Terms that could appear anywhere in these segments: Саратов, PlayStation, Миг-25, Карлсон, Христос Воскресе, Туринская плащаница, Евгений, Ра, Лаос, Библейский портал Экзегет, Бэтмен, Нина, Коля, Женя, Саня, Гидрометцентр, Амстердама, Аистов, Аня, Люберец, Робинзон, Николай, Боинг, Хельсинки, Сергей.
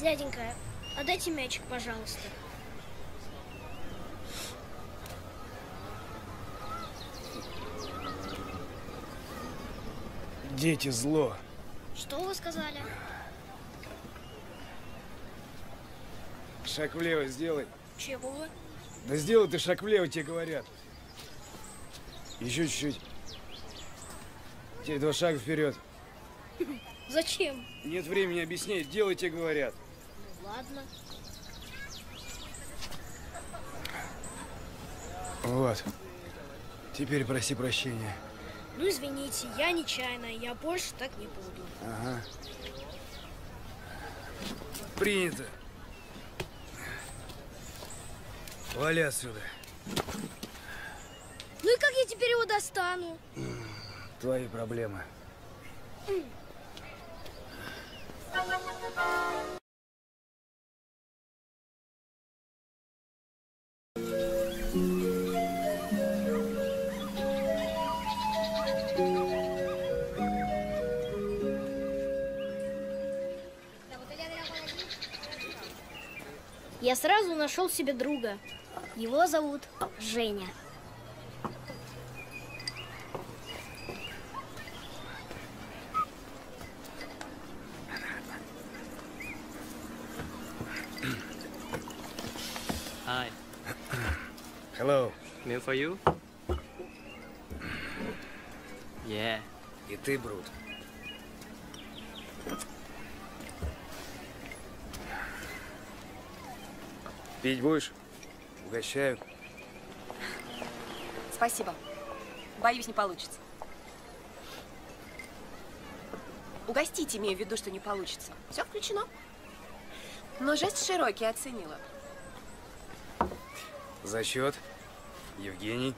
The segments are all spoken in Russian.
Дяденька, отдайте мячик, пожалуйста. Дети зло. Что вы сказали? Шаг влево сделай. Чего? Да сделай ты шаг влево, тебе говорят. Еще чуть-чуть. Теперь два шага вперед. Зачем? Нет времени объяснять. Делай, тебе говорят. Ладно. Вот. Теперь проси прощения. Ну, извините, я нечаянно. Я больше так не буду. Ага. Принято. Вали отсюда. Ну и как я теперь его достану? Твои проблемы. Я сразу нашел себе друга. Его зовут Женя. Hello. Meal for you? Yeah. И ты, Брут. Пить будешь? Угощаю. Спасибо. Боюсь, не получится. Угостить имею в виду, что не получится. Все включено. Но жест широкий, оценила. За счет? Евгений.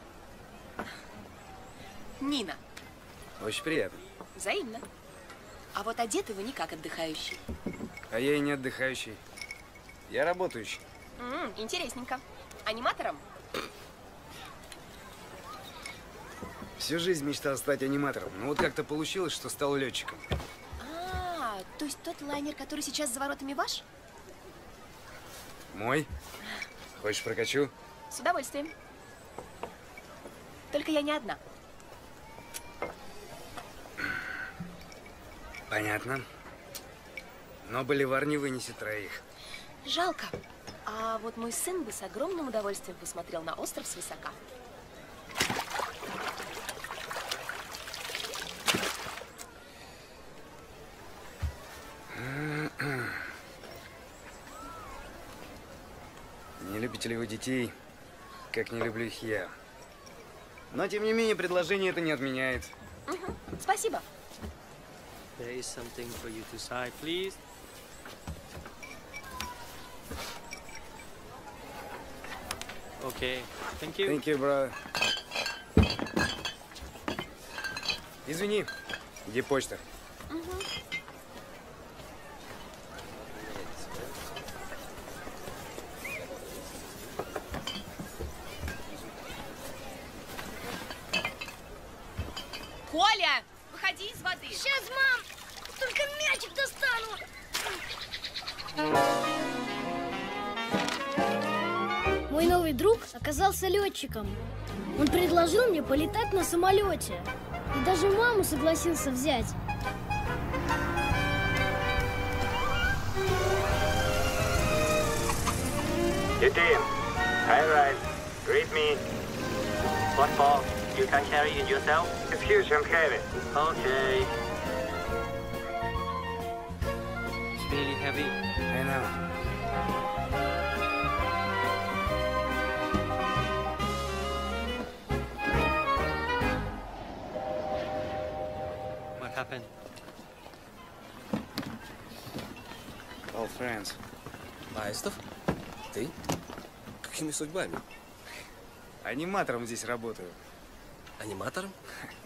Нина. Очень приятно. Взаимно. А вот одеты вы не как отдыхающий. А я и не отдыхающий. Я работающий. Интересненько. Аниматором? Всю жизнь мечтал стать аниматором. Но вот как-то получилось, что стал летчиком. А, то есть тот лайнер, который сейчас за воротами ваш? Мой. Хочешь, прокачу? С удовольствием. Только я не одна. Понятно. Но боливар не вынесет троих. Жалко. А вот мой сын бы с огромным удовольствием посмотрел на остров свысока. Не любите ли вы детей, как не люблю их я? Но, тем не менее, предложение это не отменяет. Спасибо. There is something for you to sign, please. Okay. Thank you. Thank you, brother. Извини. Где почта? Коля, выходи из воды. Сейчас, мам, только мячик достану. Мой новый друг оказался летчиком. Он предложил мне полетать на самолете. И даже маму согласился взять. You team, I arrive. Greet me. What ball? You can carry it yourself? If you can carry it. Okay. It's really heavy. I know. What happened? All friends. Аистов? Ты? Какими судьбами? Аниматором здесь работаю. Аниматором?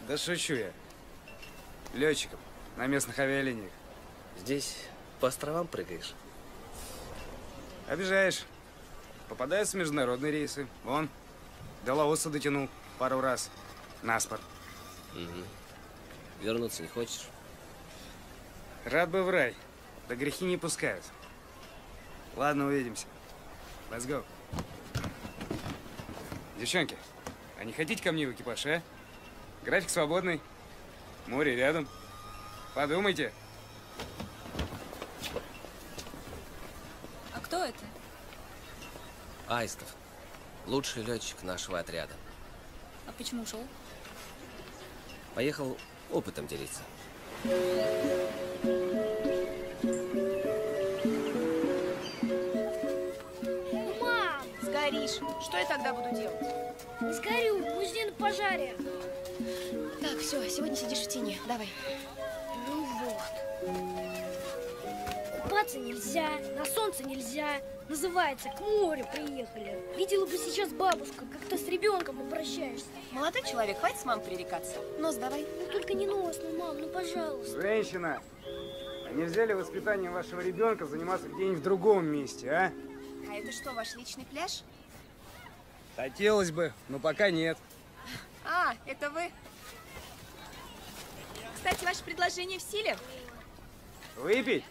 Да шучу я. Летчиком. На местных авиалиниях. Здесь по островам прыгаешь? Обижаешь. Попадают в международные рейсы. Вон. До Лаоса дотянул пару раз. Наспор. Вернуться не хочешь? Рад бы в рай. Да грехи не пускают. Ладно, увидимся. Let's go. Девчонки, а не хотите ко мне в экипаж, а? График свободный. Море рядом. Подумайте. А кто это? Аистов. Лучший летчик нашего отряда. А почему ушел? Поехал опытом делиться. Мам! Сгоришь. Что я тогда буду делать? Сгорю. Пусти на пожаре. Так, все. Сегодня сидишь в тени. Давай. Ну вот. Купаться нельзя. На солнце нельзя. Называется, к морю приехали. Видела бы сейчас бабушка, как ты с ребенком обращаешься. Молодой человек, хватит с мамой пререкаться. Нос давай. Ну только не нос, ну мам, ну пожалуйста. Женщина, а нельзя ли воспитанием вашего ребенка заниматься где-нибудь в другом месте, а? А это что, ваш личный пляж? Хотелось бы, но пока нет. А, это вы? Кстати, ваше предложение в силе? Выпить?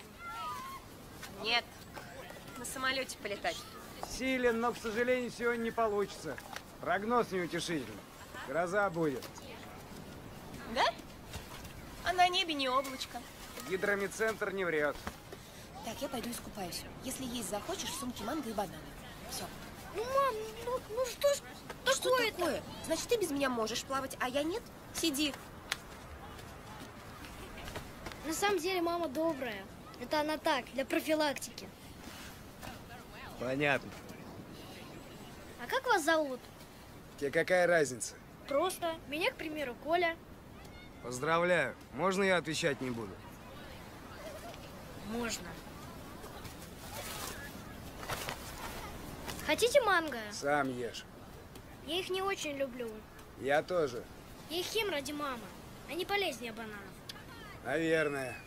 Нет. На самолете полетать. Силен, но, к сожалению, сегодня не получится. Прогноз неутешительный. Гроза будет. Да? А на небе не облачко. Гидрометцентр не врет. Так, я пойду искупаюсь. Если есть захочешь, сумки манго и бананы. Все. Ну, мам, ну что ж, что это? Такое? Значит, ты без меня можешь плавать, а я нет? Сиди. На самом деле, мама добрая. Это она так, для профилактики. Понятно. А как вас зовут? Тебе какая разница? Просто. Меня, к примеру, Коля. Поздравляю. Можно я отвечать не буду? Можно. Хотите манго? Сам ешь. Я их не очень люблю. Я тоже. Я их ем ради мамы. Они полезнее бананов. Наверное.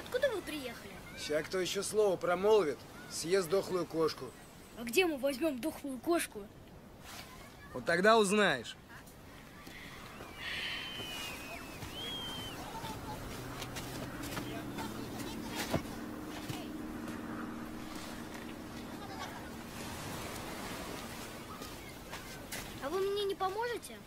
Откуда вы приехали? Сейчас кто еще слово промолвит, съест дохлую кошку. А где мы возьмем дохлую кошку? Вот тогда узнаешь. А вы мне не поможете?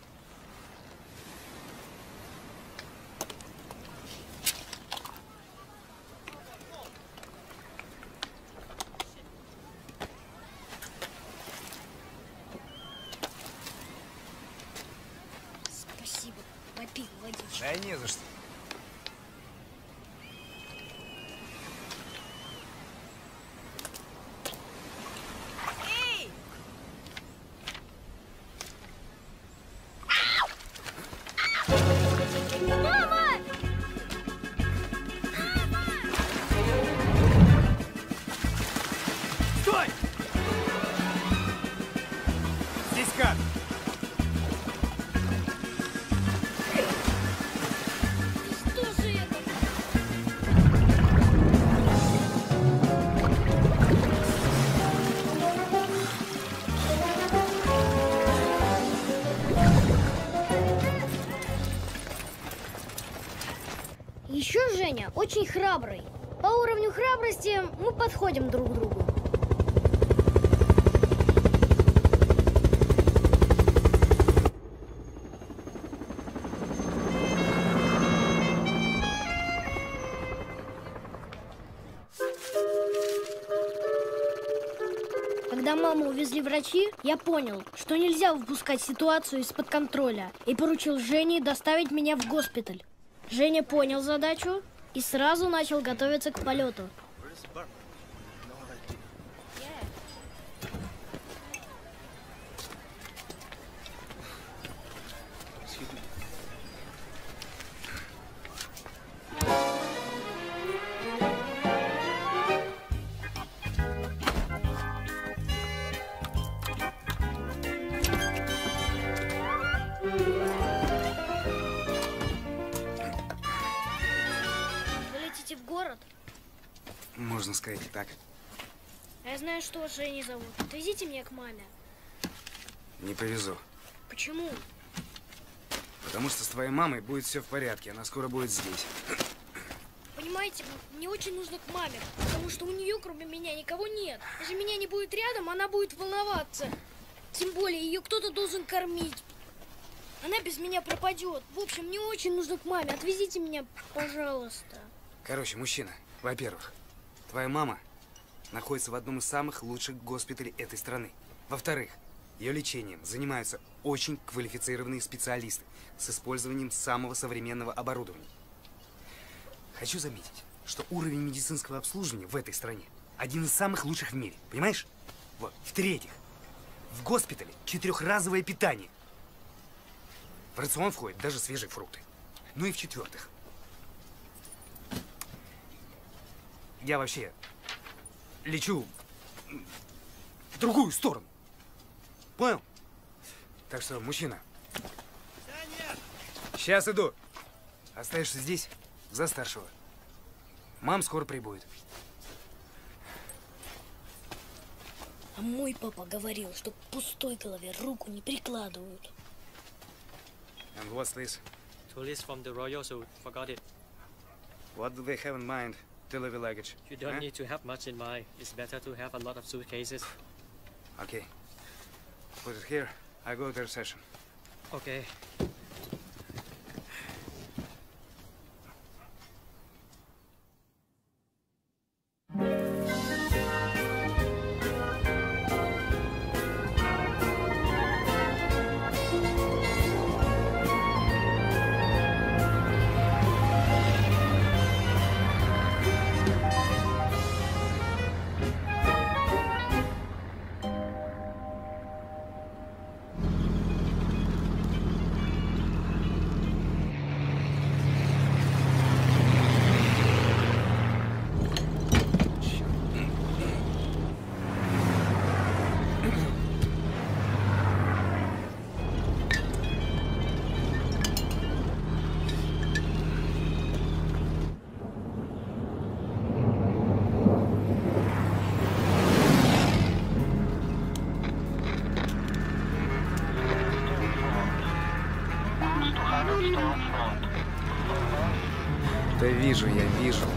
Да не за что. Эй! Мама! Стой! Здесь как? Очень храбрый. По уровню храбрости мы подходим друг к другу. Когда маму увезли врачи, я понял, что нельзя выпускать ситуацию из-под контроля, и поручил Жене доставить меня в госпиталь. Женя понял задачу и сразу начал готовиться к полету. Можно сказать и так. Я знаю, что вас Женей зовут. Отвезите меня к маме. Не повезу. Почему? Потому что с твоей мамой будет все в порядке. Она скоро будет здесь. Понимаете, мне очень нужно к маме, потому что у нее, кроме меня, никого нет. Если меня не будет рядом, она будет волноваться. Тем более, ее кто-то должен кормить. Она без меня пропадет. В общем, мне очень нужно к маме. Отвезите меня, пожалуйста. Короче, мужчина, во-первых, твоя мама находится в одном из самых лучших госпиталей этой страны. Во-вторых, ее лечением занимаются очень квалифицированные специалисты с использованием самого современного оборудования. Хочу заметить, что уровень медицинского обслуживания в этой стране один из самых лучших в мире, понимаешь? Вот. В-третьих, в госпитале 4-разовое питание. В рацион входят даже свежие фрукты. Ну и в-четвертых, я вообще лечу в другую сторону. Понял? Так что, мужчина, сейчас иду. Остаешься здесь. За старшего. Мам скоро прибудет. А мой папа говорил, что к пустой голове руку не прикладывают. And what's this? To list from the royals who forgot it. What do they have in mind to leave luggage? You don't need to have much in mind. It's better to have a lot of suitcases. Okay. Put it here. I go to their session. Okay. Я вижу.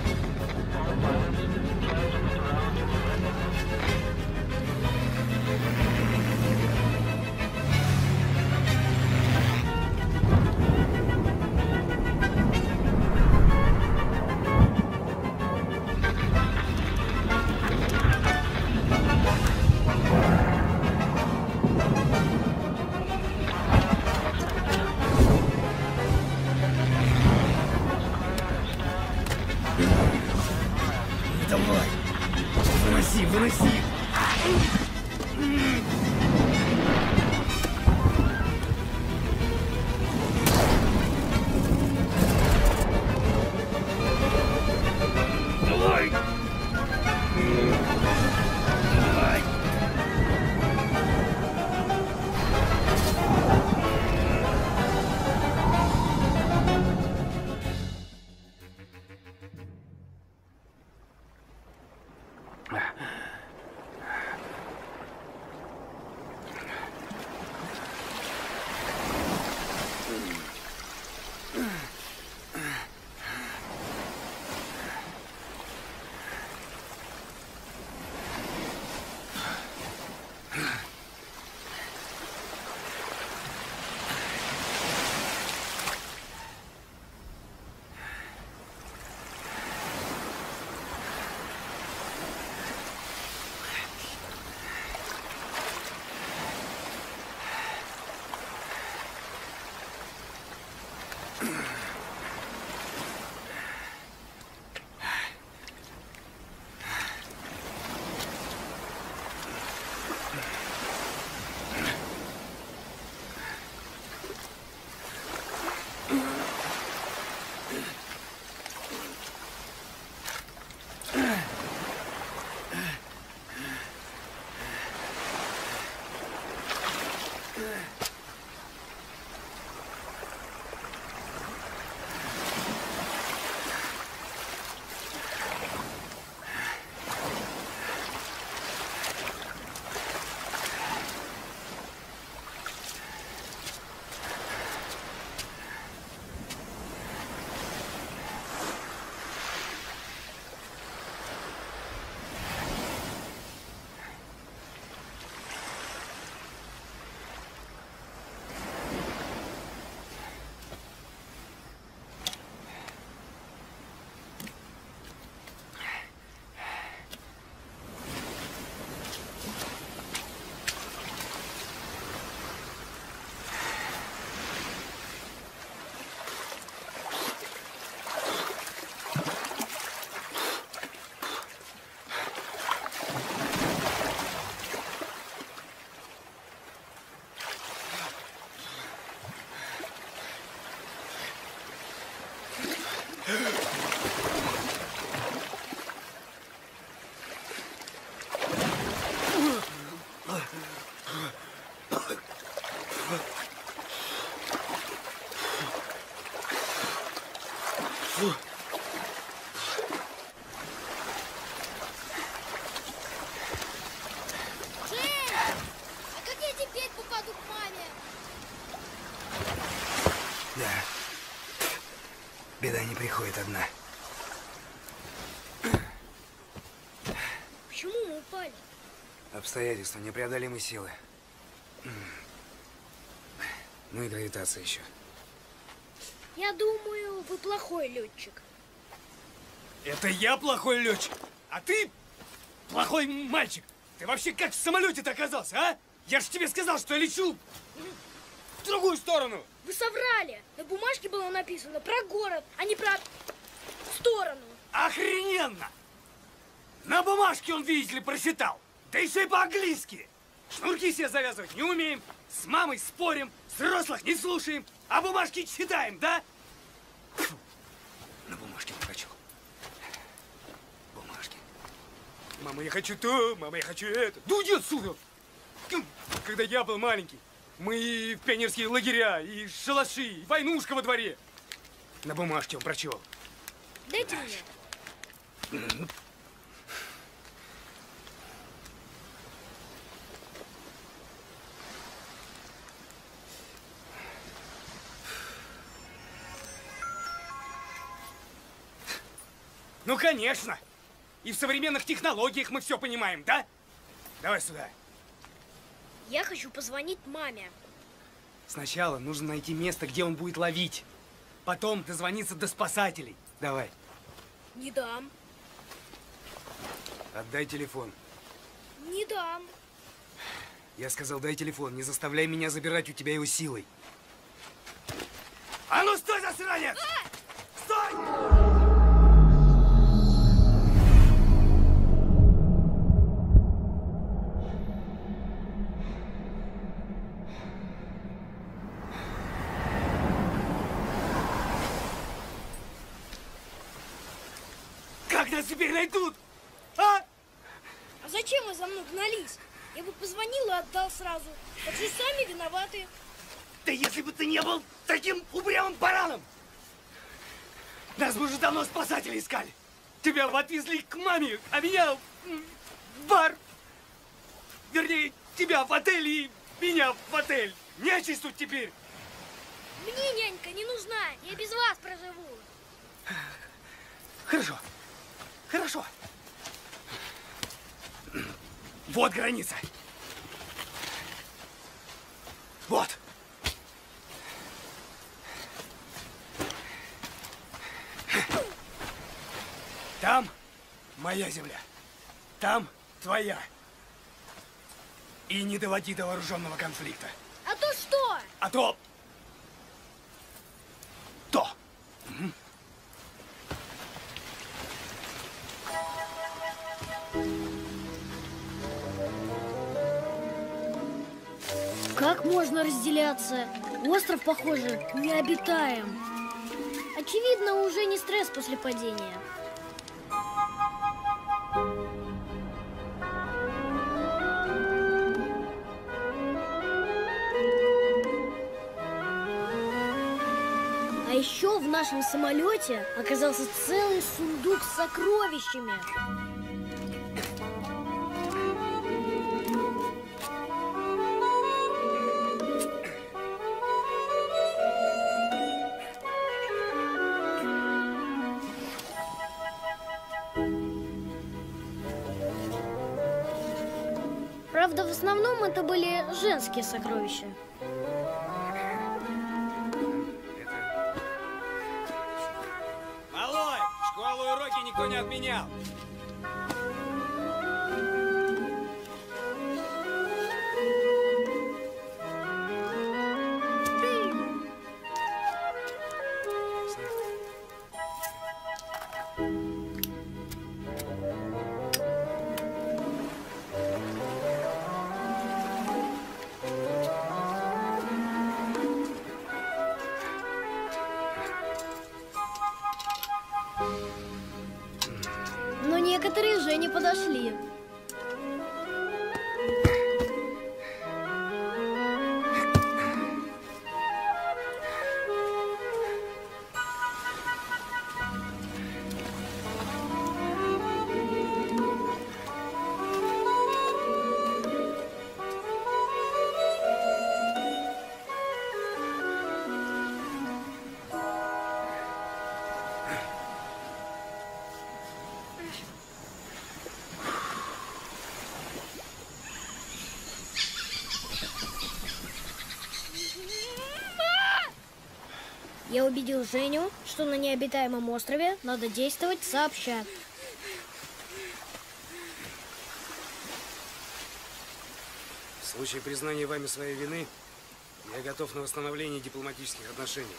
Беда не приходит одна. Почему мы упали? Обстоятельства, непреодолимые силы. Ну и гравитация еще. Я думаю, вы плохой летчик. Это я плохой летчик, а ты плохой мальчик. Ты вообще как в самолете-то оказался, а? Я же тебе сказал, что я лечу в другую сторону. Вы соврали. На бумажке было написано про город, а не про сторону. Охрененно! На бумажке он, видите ли, прочитал. Да еще и по-английски. Шнурки себе завязывать не умеем, с мамой спорим, взрослых не слушаем, а бумажки читаем, да? Фу. На бумажке не хочу. Бумажки. Мама, я хочу то, мама, я хочу это. Да уйди отсюда! Когда я был маленький, мы и в пионерские лагеря, и шалаши, и войнушка во дворе. На бумажке он прочел. Дайте мне. Ну, конечно. И в современных технологиях мы все понимаем, да? Давай сюда. Я хочу позвонить маме. Сначала нужно найти место, где он будет ловить. Потом дозвониться до спасателей. Давай. Не дам. Отдай телефон. Не дам. Я сказал, дай телефон. Не заставляй меня забирать у тебя его силой. А ну, стой, засранец! Стой! Теперь найдут, а? А зачем вы за мной гнались? Я бы позвонил и отдал сразу. Так же сами виноваты. Да если бы ты не был таким упрямым бараном! Нас бы уже давно спасатели искали. Тебя отвезли к маме, а меня в бар. Вернее, тебя в отель и меня в отель. Нечисть тут теперь. Мне нянька не нужна. Я без вас проживу. Хорошо. Хорошо. Вот граница. Вот. Там моя земля. Там твоя. И не доводи до вооруженного конфликта. А то что? А то... То. Как можно разделяться? Остров, похоже, необитаем. Очевидно, уже не стресс после падения. А еще в нашем самолете оказался целый сундук с сокровищами. Правда, в основном это были женские сокровища. Малой, школу и уроки никто не отменял. Я убедил Женю, что на необитаемом острове надо действовать сообща. В случае признания вами своей вины, я готов на восстановление дипломатических отношений.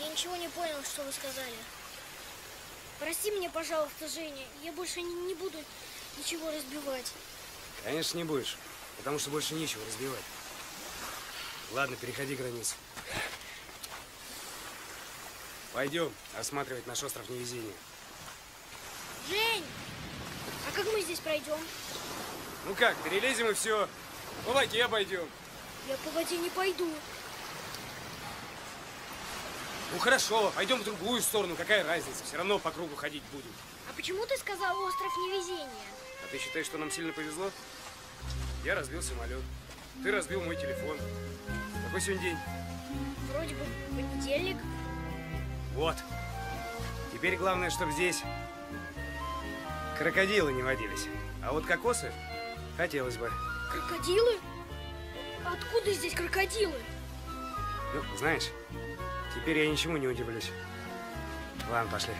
Я ничего не понял, что вы сказали. Прости меня, пожалуйста, Женя. Я больше не буду ничего разбивать. Конечно, не будешь. Потому что больше нечего разбивать. Ладно, переходи границу. Пойдем осматривать наш остров невезения. Жень! А как мы здесь пройдем? Ну как, перелезем и все. По воде пойдем. Я по воде не пойду. Ну хорошо, пойдем в другую сторону, какая разница, все равно по кругу ходить будем. А почему ты сказал остров невезения? А ты считаешь, что нам сильно повезло? Я разбил самолет, ты разбил мой телефон. Какой сегодня день? Вроде бы понедельник. Вот. Теперь главное, чтобы здесь крокодилы не водились. А вот кокосы хотелось бы. Крокодилы? Откуда здесь крокодилы? Ну, знаешь, теперь я ничему не удивлюсь. Ладно, пошли.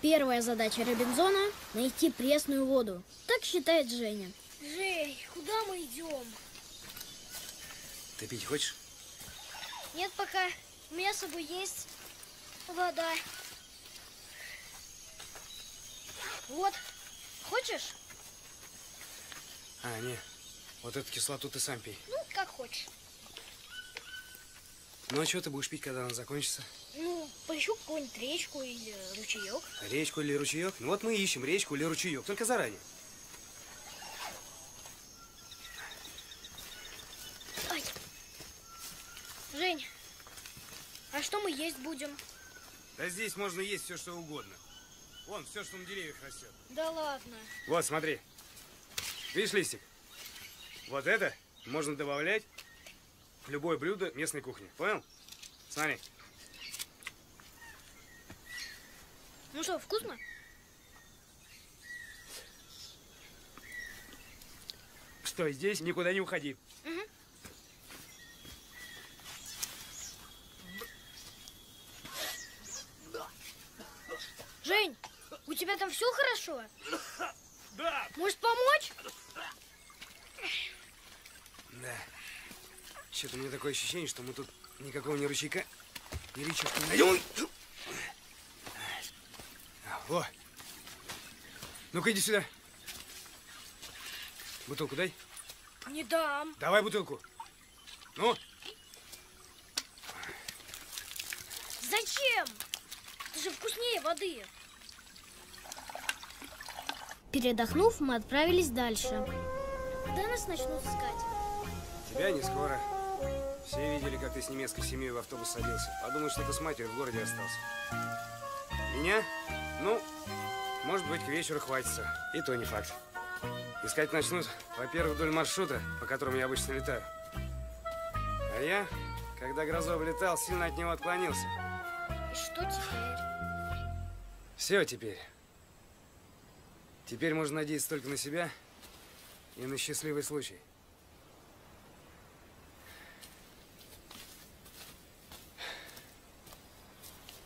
Первая задача Робинзона – найти пресную воду. Так считает Женя. Жень, куда мы идем? Ты пить хочешь? Нет пока. У меня с собой есть вода. Вот. Хочешь? А, нет. Вот эту кислоту ты сам пей. Ну, как хочешь. Ну, а что ты будешь пить, когда она закончится? Ну, поищу какую-нибудь речку или ручеек. Речку или ручеек? Ну, вот мы ищем речку или ручеек, только заранее. Ой. Жень, а что мы есть будем? Да здесь можно есть все, что угодно. Вон, все, что на деревьях растет. Да ладно. Вот, смотри. Видишь листик? Вот это можно добавлять в любое блюдо местной кухни. Понял? Смотри. Ну что, вкусно? Стой здесь, никуда не уходи. Угу. Жень, у тебя там все хорошо? Да. Можешь помочь? Да. Что-то у меня такое ощущение, что мы тут никакого ни ручейка, ни речушки не найдем. Во! Ну-ка, иди сюда. Бутылку дай. Не дам. Давай бутылку. Ну? Зачем? Это же вкуснее воды. Передохнув, мы отправились дальше. Когда нас начнут искать? Тебя не скоро. Все видели, как ты с немецкой семьей в автобус садился. Подумал, что ты с матерью в городе остался. Меня? Ну, может быть, к вечеру хватится. И то не факт. Искать начнут, во-первых, вдоль маршрута, по которому я обычно летаю. А я, когда грозу облетал, сильно от него отклонился. И что теперь? Все теперь. Теперь можно надеяться только на себя и на счастливый случай.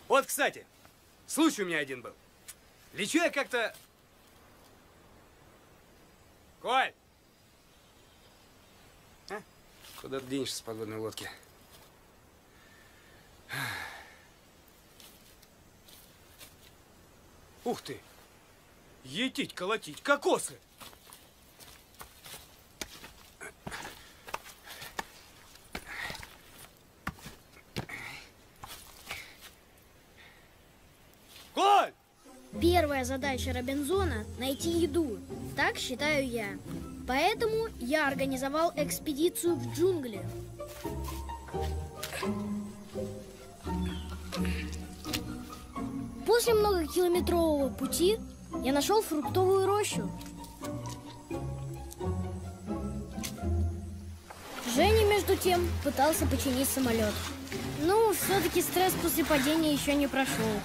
Вот, кстати, случай у меня один был. Лечу я как-то... Коль! А? Куда ты денешься с подводной лодки? Ух ты! Етить, колотить, кокосы! Первая задача Робинзона – найти еду, так считаю я. Поэтому я организовал экспедицию в джунгли. После многокилометрового пути я нашел фруктовую рощу. Женя, между тем, пытался починить самолет. Ну, все-таки стресс после падения еще не прошел.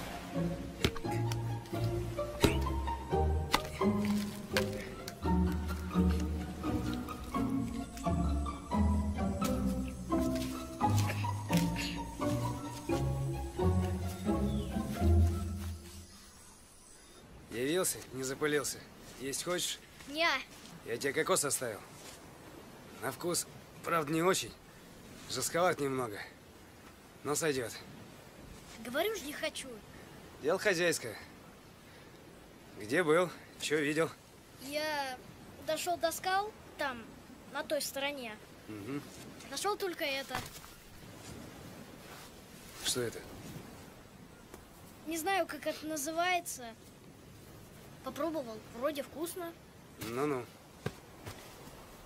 запылился. Есть хочешь? Не. Я тебе кокос оставил. На вкус, правда, не очень. Жестковат немного. Но сойдет. Говорю же, не хочу. Дело хозяйское. Где был? Че видел? Я дошел до скал, там, на той стороне. Угу. Нашел только это. Что это? Не знаю, как это называется. Попробовал. Вроде вкусно. Ну-ну.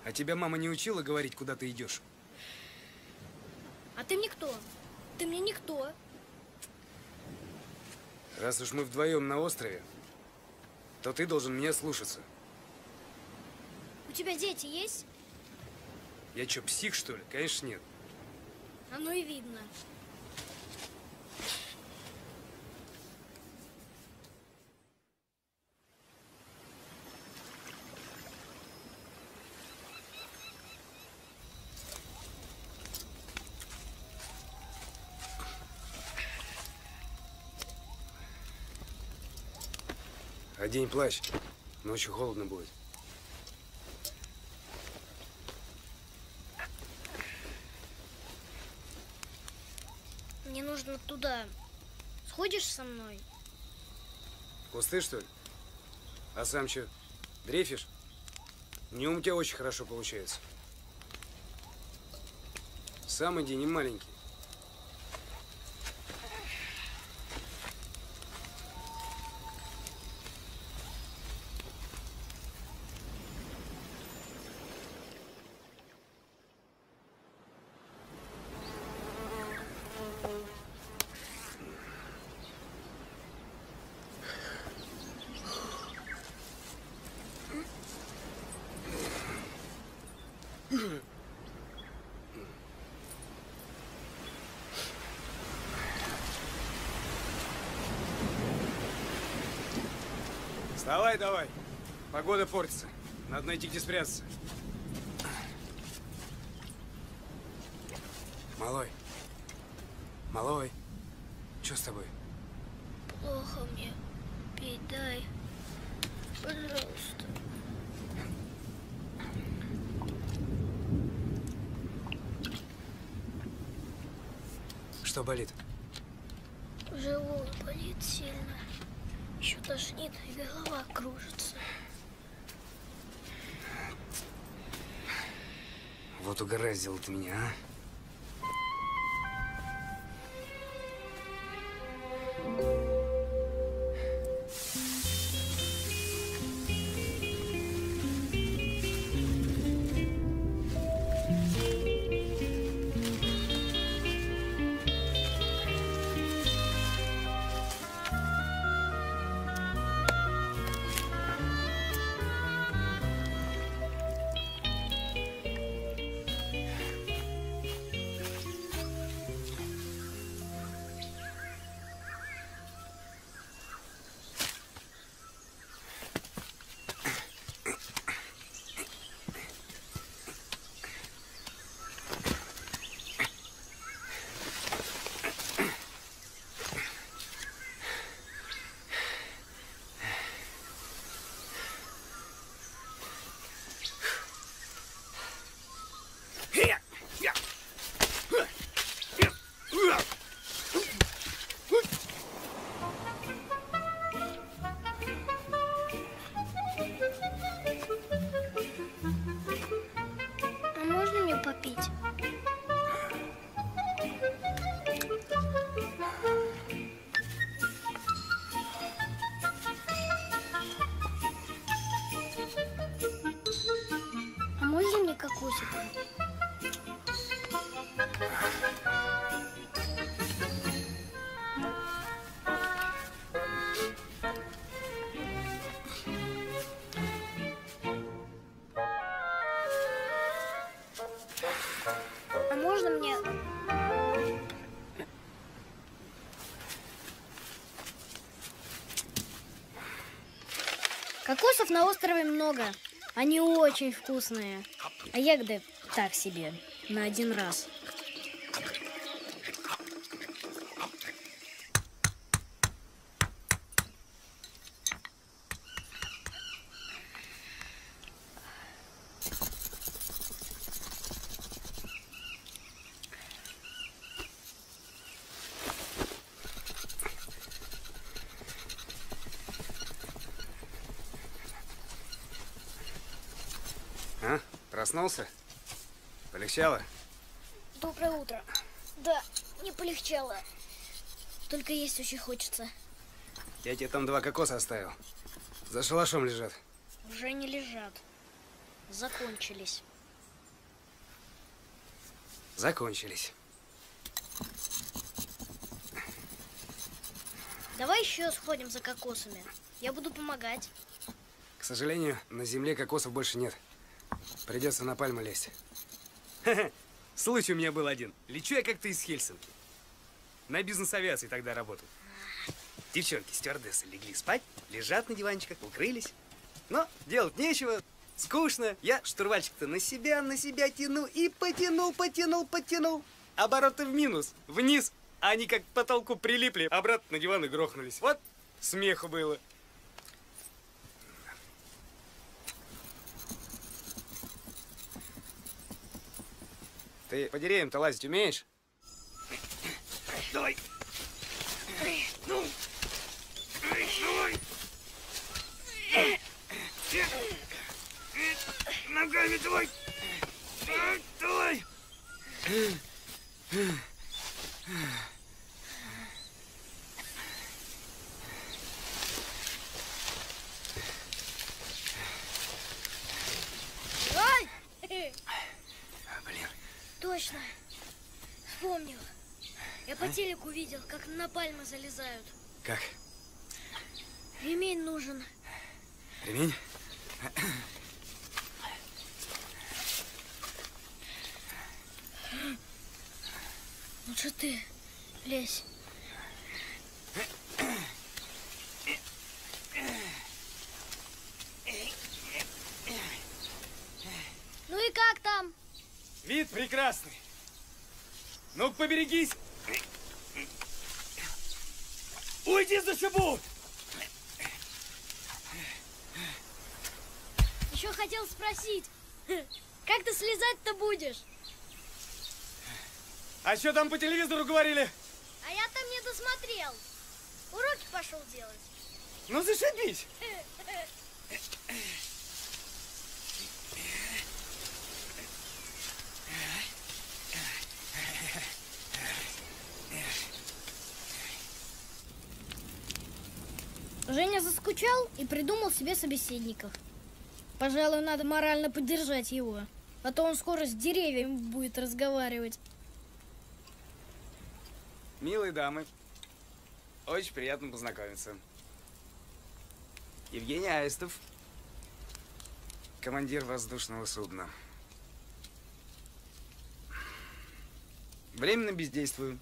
А тебя мама не учила говорить, куда ты идешь? А ты мне кто? Ты мне никто. Раз уж мы вдвоем на острове, то ты должен меня слушаться. У тебя дети есть? Я чё, псих, что ли? Конечно, нет. Оно и видно. Одень плащ. Ночью холодно будет. Мне нужно туда. Сходишь со мной? Кусты, что ли? А сам что, дрейфишь? Не, у тебя очень хорошо получается. Сам иди, не маленький. Давай, давай. Погода портится. Надо найти, где спрятаться. Малой. Малой. Что с тобой? Плохо мне. Пей, дай. Пожалуйста. Что болит? Живот болит сильно. Еще тошнит, и голова кружится. Вот угораздило ты меня, а? Кокосов на острове много. Они очень вкусные. А ягоды так себе. На один раз. А? Проснулся? Полегчало? Доброе утро. Да, не полегчало. Только есть очень хочется. Я тебе там 2 кокоса оставил. За шалашом лежат. Уже не лежат. Закончились. Закончились. Давай еще сходим за кокосами. Я буду помогать. К сожалению, на земле кокосов больше нет. Придется на пальму лезть. Случай у меня был один. Лечу я как-то из Хельсинки. На бизнес-авиации тогда работал. Девчонки, стюардессы, легли спать, лежат на диванчиках, укрылись. Но делать нечего, скучно. Я штурвальчик-то на себя тяну и потянул. Обороты в минус, вниз. Они как к потолку прилипли, обратно на диван и грохнулись. Вот смеху было. Ты по деревьям-то лазить умеешь? Давай. Ну. Давай. Ногами давай. Давай. Ой! Блин. Точно. Вспомнил. Я по телеку видел, как на пальмы залезают. Как? Ремень нужен. Ремень? Лучше ты лезь. Ну и как там? Вид прекрасный. Ну-ка, поберегись. Уйди за чебу! Еще хотел спросить, как ты слезать-то будешь? А что там по телевизору говорили? А я там не досмотрел. Уроки пошел делать. Ну зашибись. Женя заскучал и придумал себе собеседников. Пожалуй, надо морально поддержать его. А то он скоро с деревьями будет разговаривать. Милые дамы, очень приятно познакомиться. Евгений Аистов, командир воздушного судна. Временно бездействую.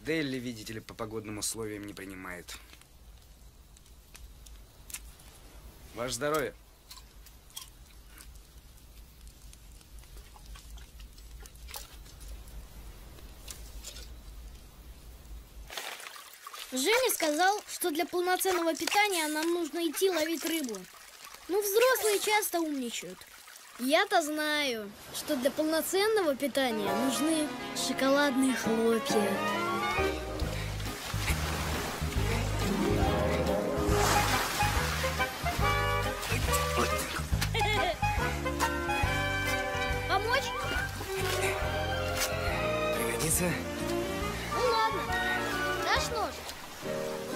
Делли, видите ли, по погодным условиям не принимает. Ваше здоровье. Женя сказал, что для полноценного питания нам нужно идти ловить рыбу. Ну, взрослые часто умничают. Я-то знаю, что для полноценного питания нужны шоколадные хлопья. Помочь? Пригодится? Ну ладно, дашь нож?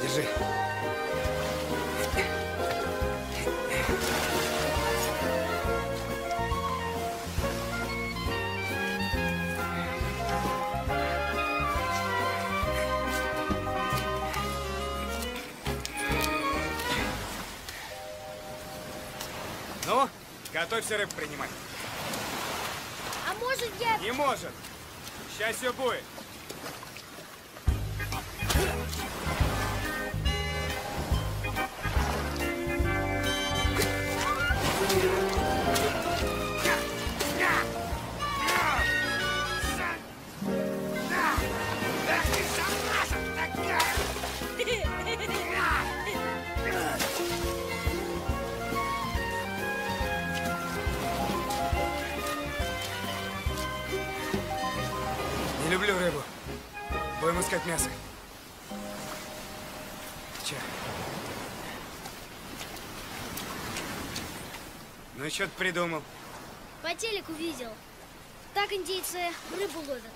Держи. Ну, готовься рыбу принимать. А может я... Не может. Сейчас все будет. Не люблю рыбу. Будем искать мясо. Че? Ну, что ты придумал? По телеку видел. Так индейцы рыбу ловят.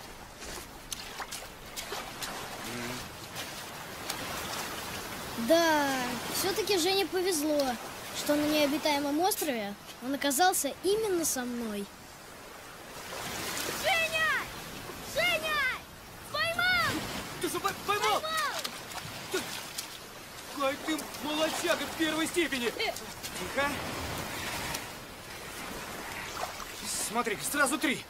Да, все-таки Жене повезло, что на необитаемом острове он оказался именно со мной. Женя! Женя! Поймал! Ты же поймал! Какой ты молодчага в первой степени! Тихо. Смотри-ка, сразу три.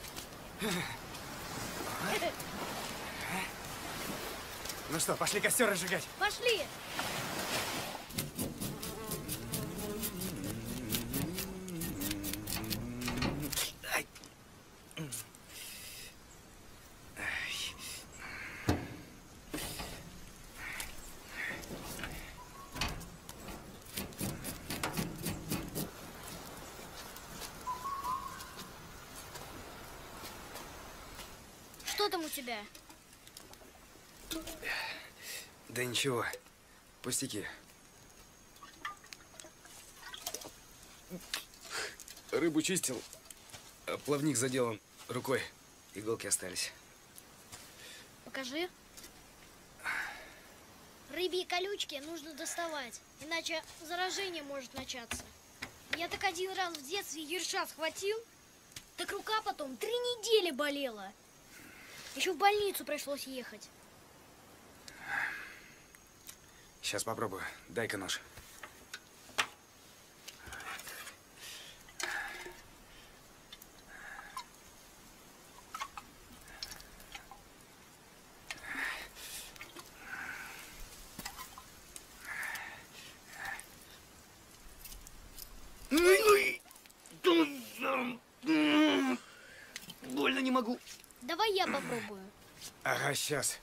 Ну что, пошли костер разжигать. Пошли! Что там у тебя? Да ничего, пустяки. Рыбу чистил, а плавник заделан рукой. Иголки остались. Покажи. Рыбьи колючки нужно доставать, иначе заражение может начаться. Я так один раз в детстве ерша схватил, так рука потом 3 недели болела. Еще в больницу пришлось ехать. Сейчас попробую. Дай-ка нож. Больно не могу. Давай я попробую. Ага, сейчас.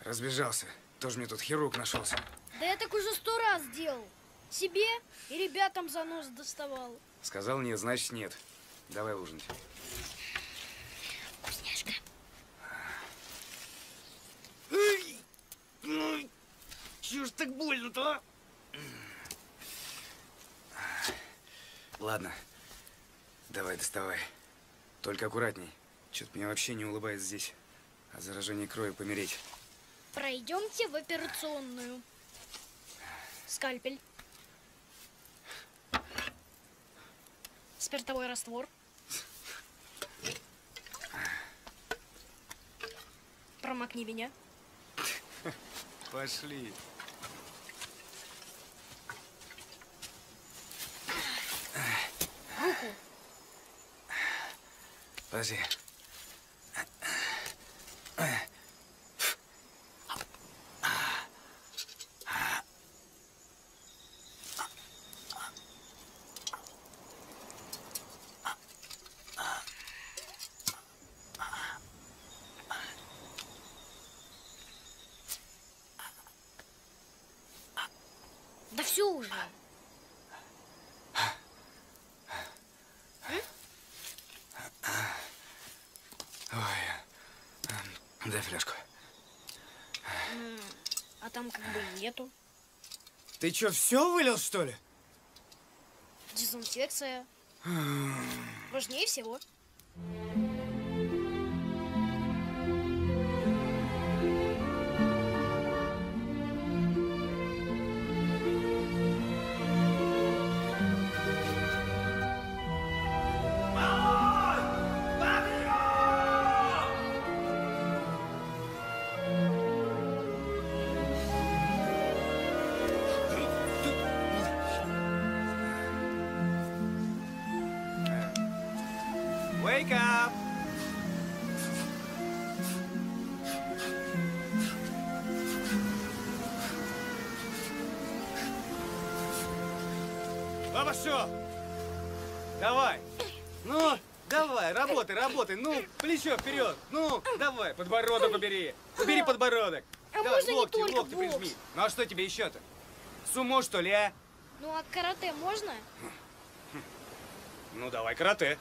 Разбежался. Тоже мне тут хирург нашелся. Да я так уже 100 раз делал. Себе и ребятам за нос доставал. Сказал нет, значит нет. Давай ужинать. Вкусняшка. Чего ж так больно-то, а? Ладно, давай доставай. Только аккуратней. Что-то мне вообще не улыбается здесь. От заражения крови помереть. Пройдемте в операционную. Скальпель. Спиртовой раствор. Промокни меня. Пошли. Руку. Подожди. Там как бы нету. Ты чё, все вылил, что ли? Дезинфекция. Важнее всего. Работай, ну, плечо вперед, ну, давай, подбородок убери, убери подбородок. А давай, можно локти, не только локти прижми. Ну, а что тебе еще-то? Сумо, что ли, а? Ну, а карате можно? Ну, давай карате.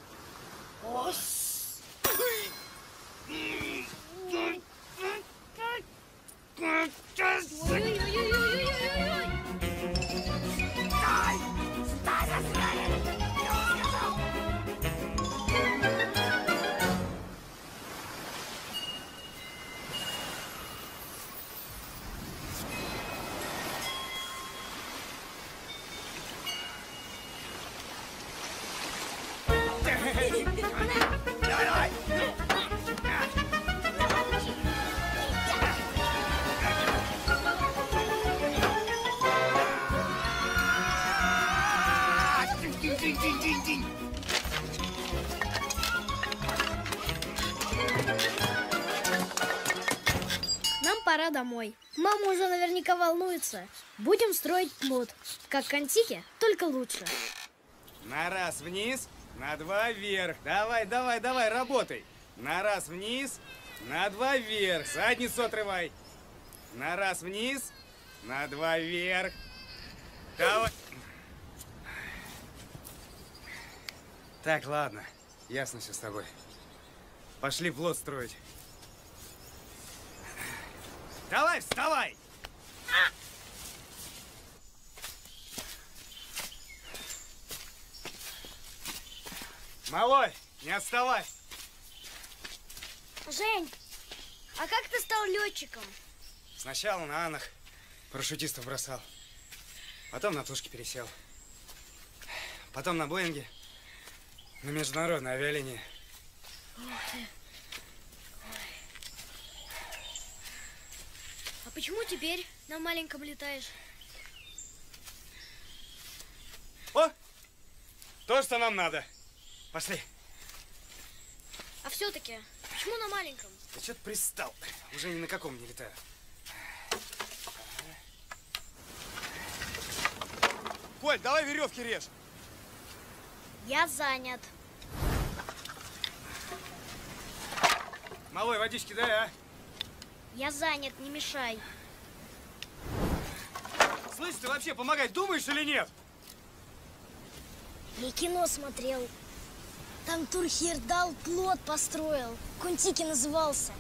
Ой-ой-ой-ой-ой-ой-ой-ой! Динь-динь-динь-динь-динь. Нам пора домой. Мама уже наверняка волнуется. Будем строить плот. Как Кон-Тики, только лучше. На раз вниз, на два вверх. Давай, давай, давай, работай. На раз вниз, на два вверх. Задницу отрывай. На раз вниз, на два вверх. Давай. Так, ладно. Ясно все с тобой. Пошли плот строить. Давай, вставай! Малой, не отставай! Жень, а как ты стал летчиком? Сначала на Анах парашютистов бросал. Потом на тушке пересел. Потом на Боинге. На международной авиалинии. А почему теперь на маленьком летаешь? О! То, что нам надо. Пошли. А все-таки, почему на маленьком? Ты что-то пристал. Уже ни на каком не летаю. Коль, давай веревки режь. Я занят. Малой, водички дай, а? Я занят, не мешай. Слышь, ты вообще помогать думаешь или нет? Я кино смотрел. Там Тур Хейердал плот построил. Кон-Тики назывался.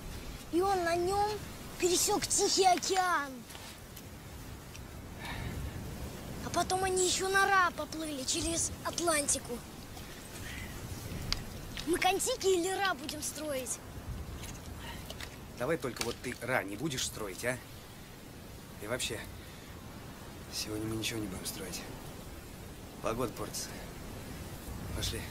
И он на нем пересек Тихий океан. А потом они еще на Ра поплыли через Атлантику. Мы Кон-Тики или Ра будем строить? Давай только вот ты Ра не будешь строить, а? И вообще, сегодня мы ничего не будем строить. Погода портится. Пошли.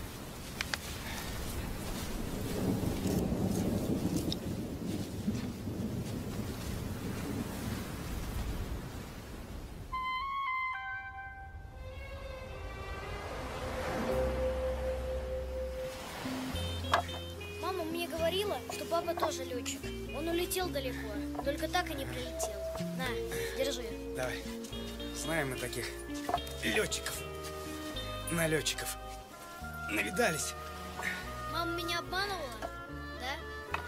Мама мне говорила, что папа тоже летчик. Он улетел далеко, только так и не прилетел. На, держи. Давай. Знаем мы таких летчиков. Налетчиков. Навидались. Мама меня обманывала, да?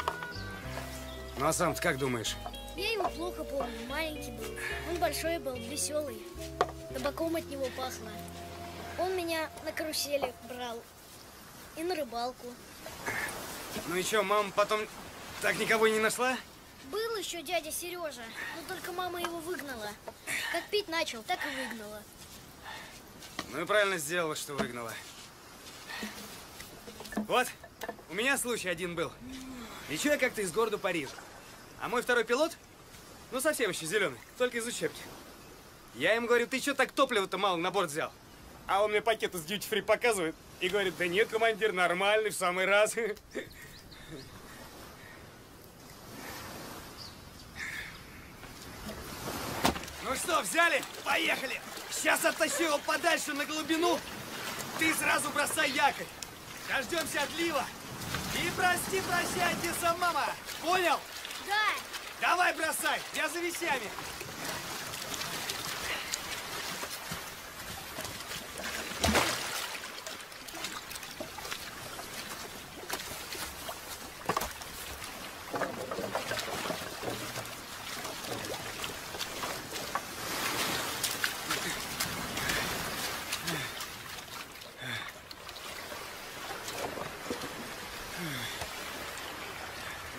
Ну а сам-то как думаешь? Я его плохо помню, маленький был. Он большой был, веселый. Табаком от него пахло. Он меня на карусели брал. И на рыбалку. Ну и что, мама потом так никого и не нашла? Был еще дядя Сережа, но только мама его выгнала. Как пить начал, так и выгнала. Ну и правильно сделала, что выгнала. Вот, у меня случай один был. Лечу я как-то из города Парижа. А мой второй пилот, ну совсем еще зеленый, только из учебки. Я им говорю, ты что так топлива-то мало на борт взял? А он мне пакет из дьюти-фри показывает и говорит, да нет, командир, нормальный, в самый раз. Ну что, взяли? Поехали! Сейчас оттащу его подальше на глубину. Ты сразу бросай якорь. Дождемся отлива. И прости, прощайте, сам мама. Понял? Да. Давай бросай, я за вещами.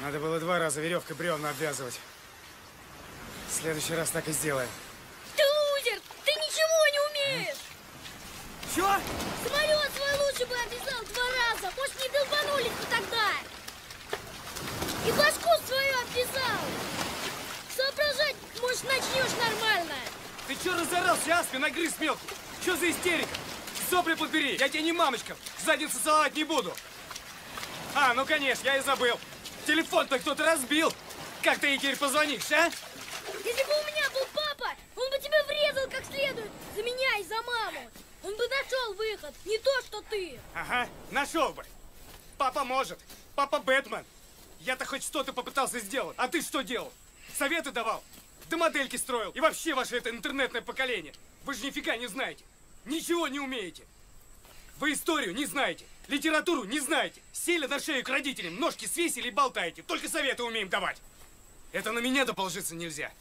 Надо было два раза веревкой бревна обвязывать. В следующий раз так и сделаем. Ты лузер! Ты ничего не умеешь! Чё? Самолет свой лучше бы обвязал два раза! Может, не долбанулись бы тогда! И башку свою обвязал! Соображать, может, начнешь нормально! Ты чё разорался, аспин, нагрыз мелко? Чё за истерика? Сопли подбери, я тебе не мамочка, задницу целовать не буду! А, ну конечно, я и забыл! Телефон-то кто-то разбил. Как ты ей теперь позвонишь, а? Если бы у меня был папа, он бы тебя врезал как следует. За меня и за маму. Он бы нашел нашел выход, не то что ты. Ага, нашел бы. Папа может, папа Бэтмен. Я-то хоть что-то попытался сделать, а ты что делал? Советы давал, да модельки строил. И вообще ваше это интернетное поколение. Вы же нифига не знаете, ничего не умеете. Вы историю не знаете, литературу не знаете. Сели на шею к родителям, ножки свесили и болтаете. Только советы умеем давать. Это на меня доположиться нельзя.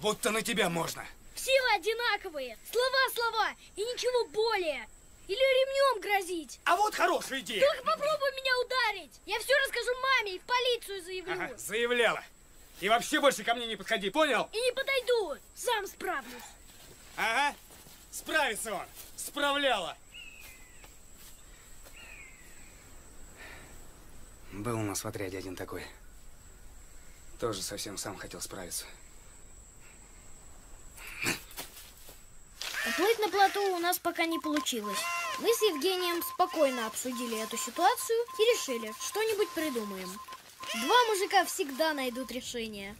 Вот-то на тебя можно. Силы одинаковые, слова-слова и ничего более. Или ремнем грозить. А вот хорошая идея. Только попробуй меня ударить. Я все расскажу маме и в полицию заявлю. Ага, заявляла. И вообще больше ко мне не подходи, понял? И не подойду, сам справлюсь. Ага, справится он, справляла. Был у нас в отряде один такой. Тоже совсем сам хотел справиться. Поплыть на плоту у нас пока не получилось. Мы с Евгением спокойно обсудили эту ситуацию и решили, что-нибудь придумаем. Два мужика всегда найдут решение.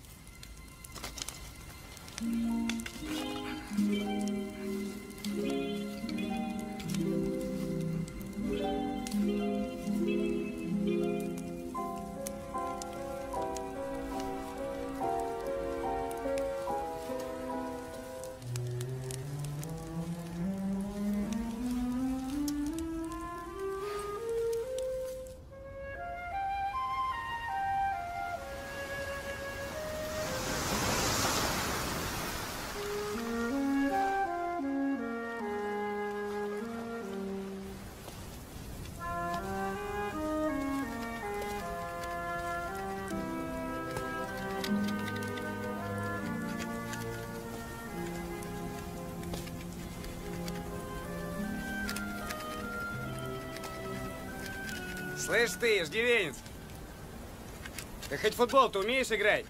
Слышь ты, ждивенец, ты хоть футбол-то умеешь играть?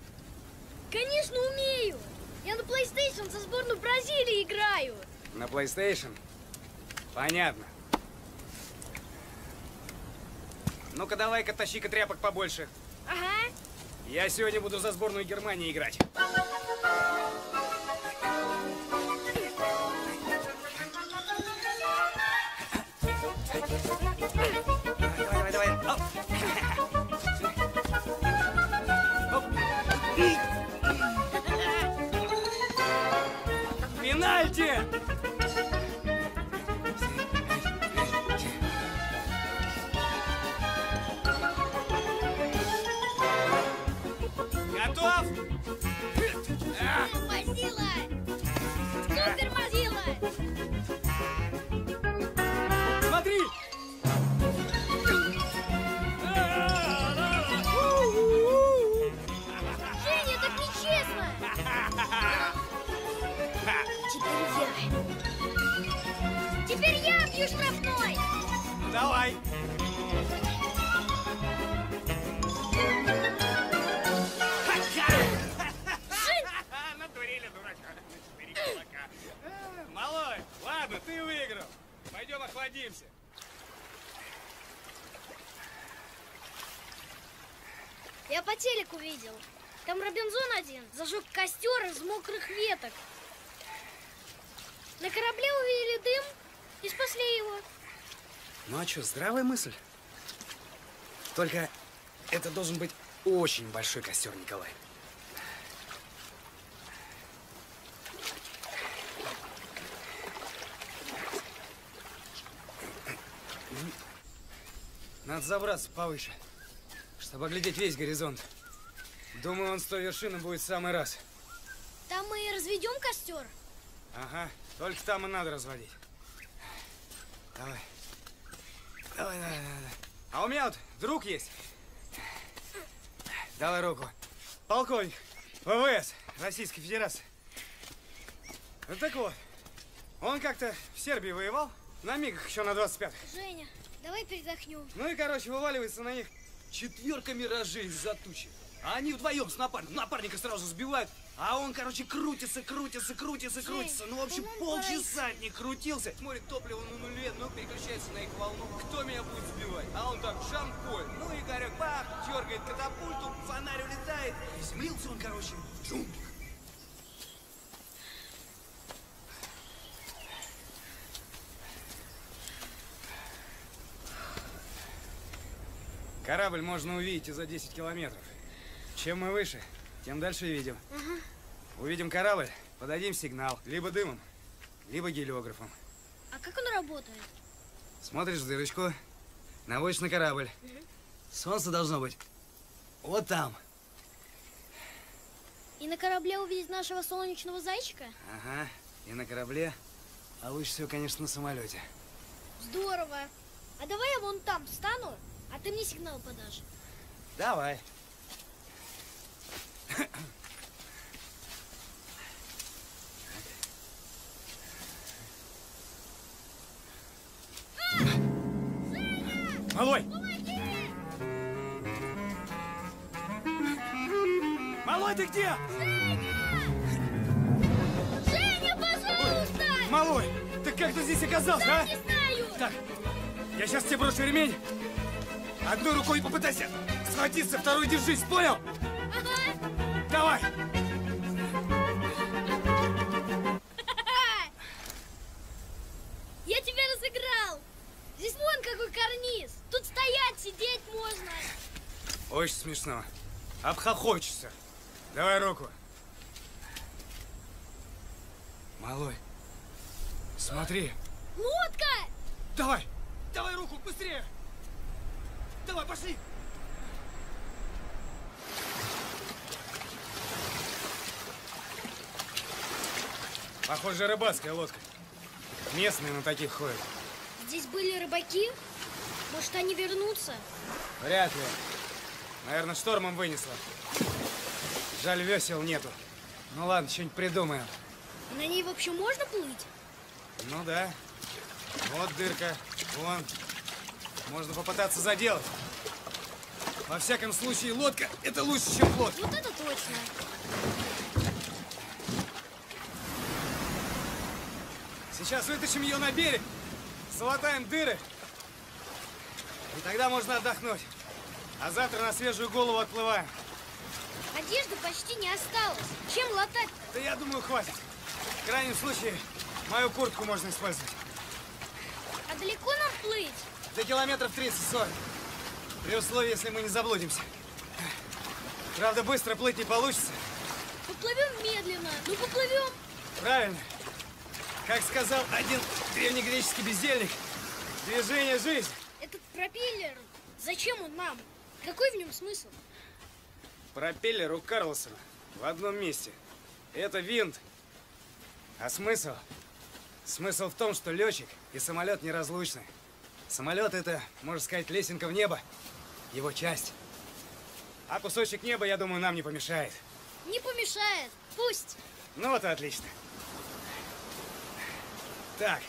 Конечно умею! Я на PlayStation со сборной Бразилии играю! На PlayStation? Понятно. Ну-ка давай-ка тащи-ка тряпок побольше. Ага. Я сегодня буду за сборную Германии играть. Я по телеку видел. Там Робинзон один зажег костер из мокрых веток. На корабле увидели дым и спасли его. Ну а что, здравая мысль? Только это должен быть очень большой костер, Николай. Надо забраться повыше, чтобы оглядеть весь горизонт. Думаю, он с той вершины будет в самый раз. Там мы и разведем костер? Ага, только там и надо разводить. Давай. Давай. А у меня вот друг есть. Давай руку. Полковник ВВС Российской Федерации. Ну так вот, он как-то в Сербии воевал, на мигах еще на 25-х. Женя, давай передохнем. Ну и, короче, вываливается на них четверка миражей из-за тучи. А они вдвоем с напарником. Напарника сразу сбивают. А он, короче, крутится. Ну, в общем, полчаса не крутился. Смотрит, топливо на нуле, но переключается на их волну. Кто меня будет сбивать? А он так, шамполь. Ну, и Игорек, бах, дергает катапульту, фонарь улетает. Приземлился он, короче, в джунглях. Корабль можно увидеть и за 10 километров. Чем мы выше, тем дальше видим. Угу. Увидим корабль, подадим сигнал. Либо дымом, либо гелиографом. А как он работает? Смотришь в дырочку, наводишь на корабль. Угу. Солнце должно быть вот там. И на корабле увидеть нашего солнечного зайчика? Ага, и на корабле, а лучше всего, конечно, на самолете. Здорово. А давай я вон там встану, а ты мне сигнал подашь. Давай. Саня! Малой! Помоги! Малой, ты где? Саня! Саня, пожалуйста! Малой, ты как ты здесь оказался, а? Не знаю. Так, я сейчас тебе брошу ремень. Одной рукой попытайся схватиться, второй держись, понял? Ага. Давай! Я тебя разыграл! Здесь вон какой карниз! Тут стоять, сидеть можно! Очень смешно. Обхохочешься. Давай руку. Малой, смотри. Лодка! Давай! Давай руку, быстрее! Давай, пошли! Похоже, рыбацкая лодка. Местные на таких ходят. Здесь были рыбаки? Может, они вернутся? Вряд ли. Наверное, штормом вынесло. Жаль, весел нету. Ну ладно, что-нибудь придумаем. На ней вообще можно плыть? Ну да. Вот дырка, вон. Можно попытаться заделать. Во всяком случае, лодка – это лучше, чем плот. Вот это точно. Сейчас вытащим ее на берег, залатаем дыры, и тогда можно отдохнуть. А завтра на свежую голову отплываем. Одежды почти не осталось. Чем латать? Да я думаю, хватит. В крайнем случае, мою куртку можно использовать. А далеко нам плыть? До километров 30-40. При условии, если мы не заблудимся. Правда, быстро плыть не получится. Поплывем медленно. Ну, поплывем. Правильно. Как сказал один древнегреческий бездельник, движение – жизнь. Этот пропеллер, зачем он нам? Какой в нем смысл? Пропеллер у Карлсона в одном месте. Это винт. А смысл? Смысл в том, что летчик и самолет неразлучны. Самолет – это, можно сказать, лесенка в небо. Его часть. А кусочек неба, я думаю, нам не помешает. Не помешает. Пусть. Ну вот и отлично. Так.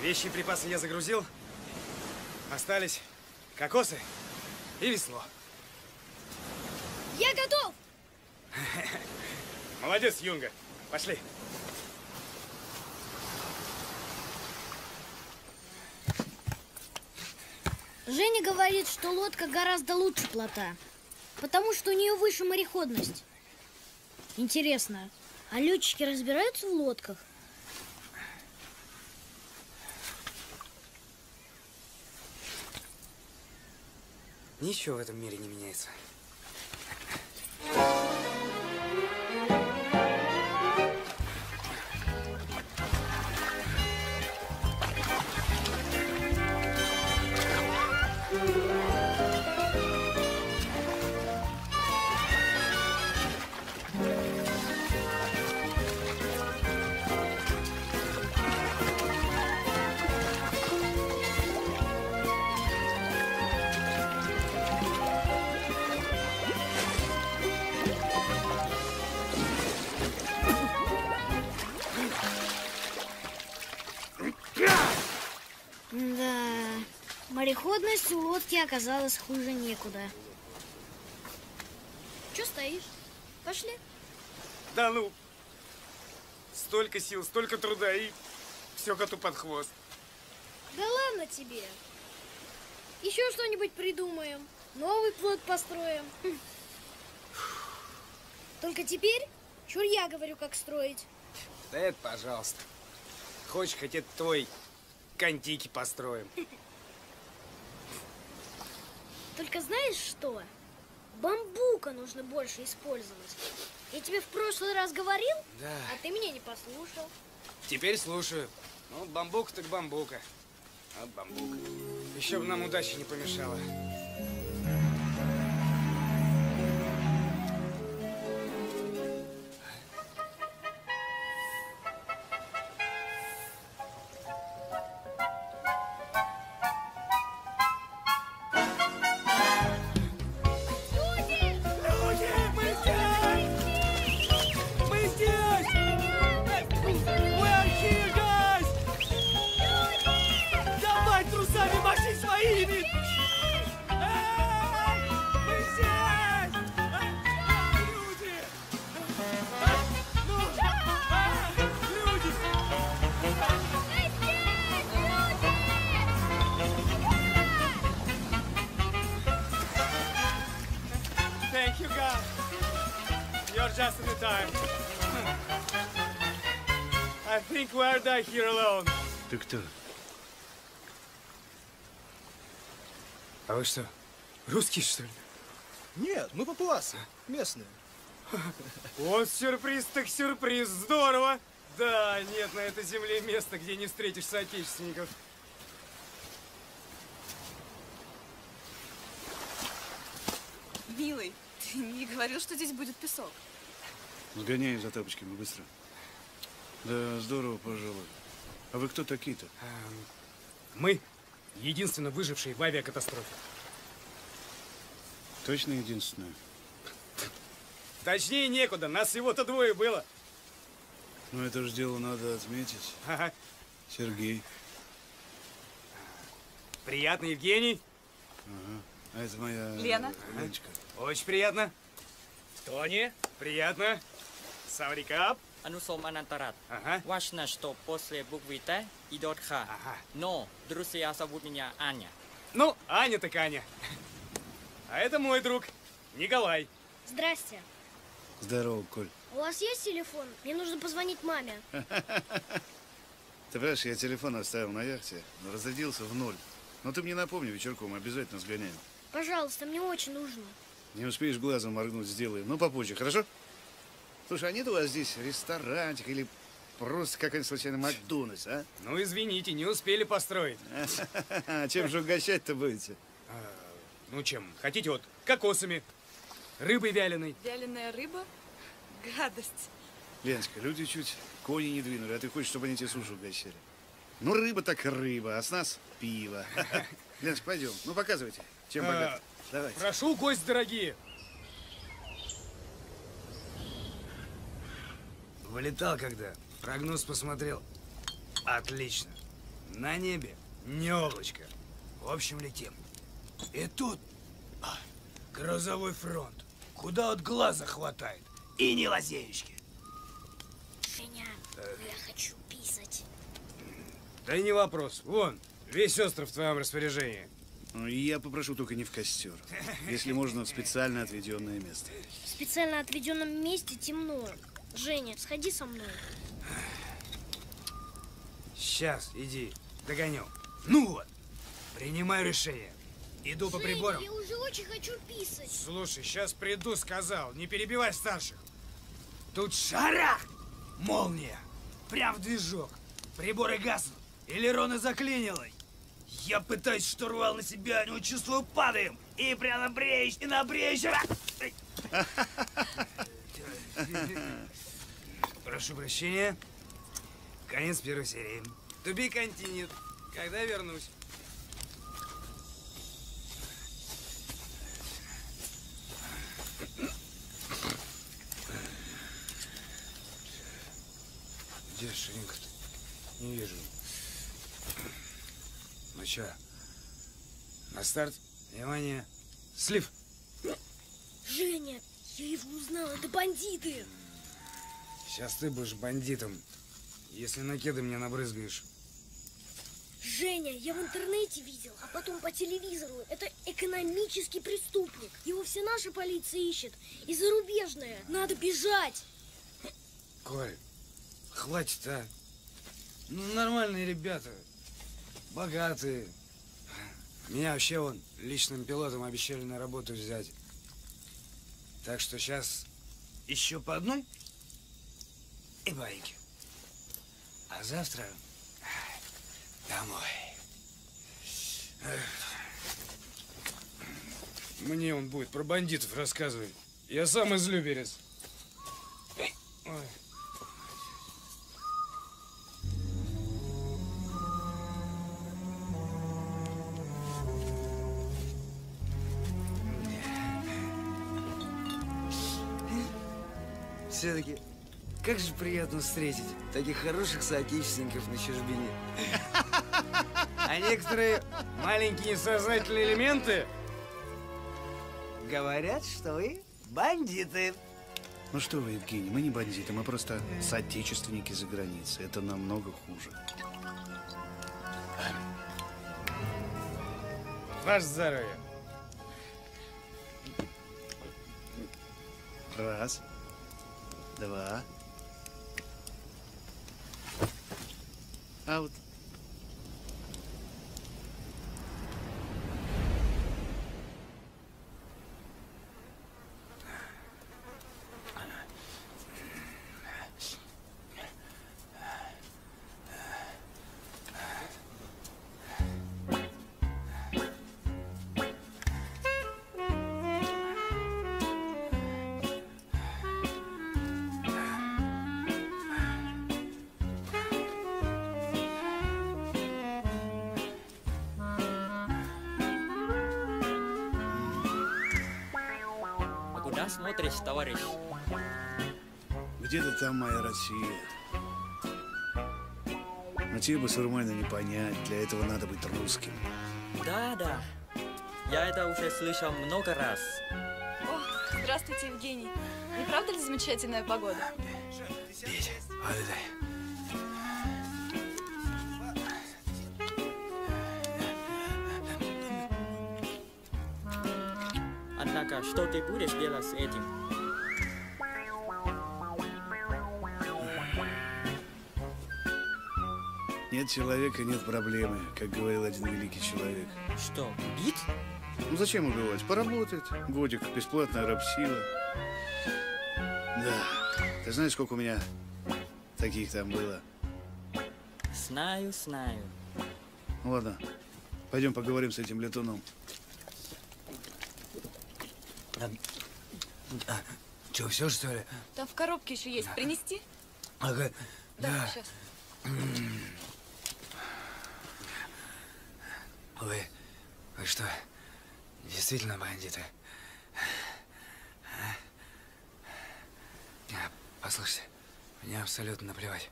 Вещи и припасы я загрузил. Остались кокосы и весло. Я готов! Молодец, Юнга. Пошли. Женя говорит, что лодка гораздо лучше плота, потому что у нее выше мореходность. Интересно, а летчики разбираются в лодках? Ничего в этом мире не меняется. Мореходность у лодки оказалась хуже некуда. Чё стоишь? Пошли. Да ну! Столько сил, столько труда и все коту под хвост. Да ладно тебе. Еще что-нибудь придумаем. Новый плот построим. Только теперь чур я говорю, как строить. Да это пожалуйста. Хочешь, хоть это твой Кон-Тики построим. Только знаешь что? Бамбука нужно больше использовать. Я тебе в прошлый раз говорил, да, а ты меня не послушал. Теперь слушаю. Ну, бамбук так бамбука. А бамбук. Еще бы нам удача не помешала. Ты кто? А вы что, русские, что ли? Нет, мы папуасы, местные. Вот сюрприз так сюрприз, здорово! Да, нет на этой земле места, где не встретишь соотечественников. Милый, ты не говорил, что здесь будет песок? Сгоняю за тапочками, быстро. Да, здорово, пожалуй. А вы кто такие-то? Мы единственно выжившие в авиакатастрофе. Точно единственное? Точнее некуда, нас всего-то двое было. Ну это же дело надо отметить. Ага. Сергей. Приятно, Евгений. Ага. А это моя... Лена. Леночка. Очень приятно. Тони. Приятно. Саврикап. Анусом Анантарат. Ага. Важно, что после буквы Т идет Х. Ага. Но друзья зовут меня Аня. Ну, Аня так Аня. А это мой друг Николай. Здрасте. Здорово, Коль. У вас есть телефон? Мне нужно позвонить маме. Ты понимаешь, я телефон оставил на яхте, но разрядился в ноль. Но ты мне напомни вечерком, обязательно сгоняем. Пожалуйста, мне очень нужно. Не успеешь глазом моргнуть, сделаем. Но попозже, хорошо? Слушай, а нет у вас здесь ресторанчик или просто какой-нибудь случайно Макдональдс, а? Ну, извините, не успели построить. Чем же угощать-то будете? Ну, чем? Хотите вот кокосами, рыбой вяленой. Вяленая рыба? Гадость. Леночка, люди чуть кони не двинули, а ты хочешь, чтобы они тебе суши угощали? Ну, рыба так рыба, а с нас пиво. Леночка, пойдем. Ну, показывайте, чем богат. Давайте. Прошу, гости дорогие. Вылетал когда, прогноз посмотрел. Отлично. На небе не облачко. В общем, летим. И тут грозовой фронт. Куда от глаза хватает. И не лазеечки. Женя, я хочу писать. Да не вопрос. Вон, весь остров в твоем распоряжении. Я попрошу только не в костер. Если можно, в специально отведенное место. В специально отведенном месте темно. Женя, сходи со мной. Сейчас, иди, догоню. Ну вот, принимаю решение. Иду, Женя, по приборам. Я уже очень хочу писать. Слушай, сейчас приду, сказал. Не перебивай старших. Тут шарах! Молния! Прям в движок. Приборы гаснут. Элероны заклинило. Я пытаюсь штурвал на себя, не чувствую, падаем. И прямо брешь, и на брешь. Прошу прощения. Конец первой серии. To be continued. Когда вернусь? Где Ширинка-то? Не вижу. Ну чё? На старт. Внимание. Слив. Женя, я его узнал. Это бандиты. Сейчас ты будешь бандитом, если накиды мне набрызгаешь. Женя, я в интернете видел, а потом по телевизору. Это экономический преступник. Его все наша полиция ищет. И зарубежная. Надо бежать. Коль, хватит, а. Ну, нормальные ребята, богатые. Меня вообще вон личным пилотом обещали на работу взять. Так что сейчас еще по одной и байки. А завтра домой. Мне он будет про бандитов рассказывать. Я сам из Люберец. Все-таки, как же приятно встретить таких хороших соотечественников на чужбине. А некоторые маленькие несознательные элементы говорят, что вы бандиты. Ну что вы, Евгений, мы не бандиты, мы просто соотечественники за границей. Это намного хуже. Ваше здоровье. Раз. Два. Аут. Смотришь, товарищ. Где-то там моя Россия. Но тебе басурмана не понять. Для этого надо быть русским. Да. Я это уже слышал много раз. О, здравствуйте, Евгений. Не правда ли замечательная погода? Петь, отдай. Что ты будешь делать с этим? Нет человека, нет проблемы, как говорил один великий человек. Что, убить? Ну зачем убивать? Поработать. Годик, бесплатная рабсила. Да. Ты знаешь, сколько у меня таких там было? Знаю. Ладно, пойдем поговорим с этим летуном. Че, все, что ли? Там в коробке еще есть. Принести? Ага. Да. Сейчас. Вы что, действительно бандиты? Послушайте, мне абсолютно наплевать,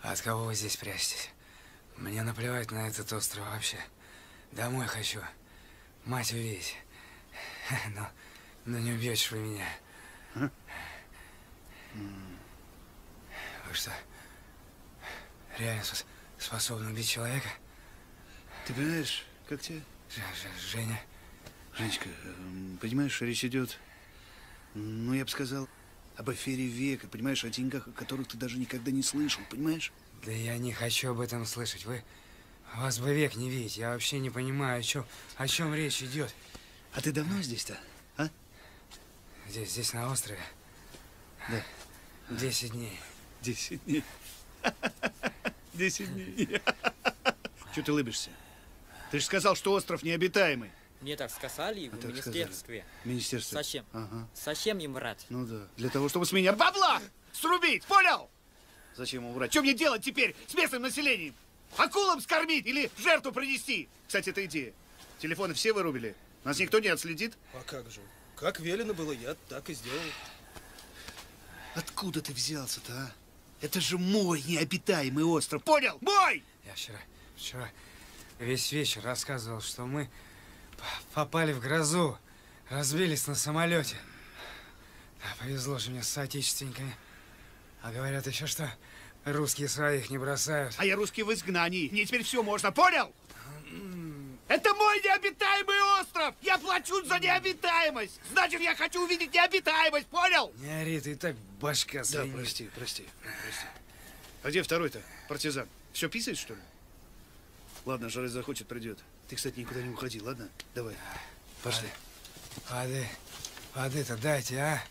от кого вы здесь прячетесь. Мне наплевать на этот остров вообще. Домой хочу. Мать увидеть. Но не убьешь вы меня. Вы что, реально способны убить человека? Ты понимаешь, как тебе? Женя. Женечка, понимаешь, речь идет, ну, я бы сказал, об афере века, понимаешь, о деньгах, о которых ты даже никогда не слышал, понимаешь? Да я не хочу об этом слышать. Вас бы век не видеть. Я вообще не понимаю, о чем речь идет. А ты давно здесь-то? Здесь, на острове. Да. 10 дней. 10 дней. 10 дней. Чего ты улыбишься? Ты же сказал, что остров необитаемый. Мне так сказали в министерстве. Министерство. Зачем? Ага. Зачем им врать? Ну да. Для того, чтобы с меня бабла срубить, понял? Зачем ему врать? Что мне делать теперь с местным населением? Акулам скормить или жертву принести? Кстати, это идея. Телефоны все вырубили. Нас никто не отследит. А как же? Как велено было, я так и сделал. Откуда ты взялся-то, а? Это же мой необитаемый остров, понял? Мой! Я вчера весь вечер рассказывал, что мы попали в грозу, разбились на самолете. Да, повезло же мне с соотечественниками. А говорят еще, что русские своих не бросают. А я русский в изгнании. Мне теперь все можно, понял? Это мой необитаемый остров! Я плачу за необитаемость! Значит, я хочу увидеть необитаемость, понял? Не ори, ты и так башка свинит. Да, прости. А где второй-то, партизан? Все писает, что ли? Ладно, жары захочет, придет. Ты, кстати, никуда не уходи, ладно? Давай, пошли. Воды, воды-то дайте, а?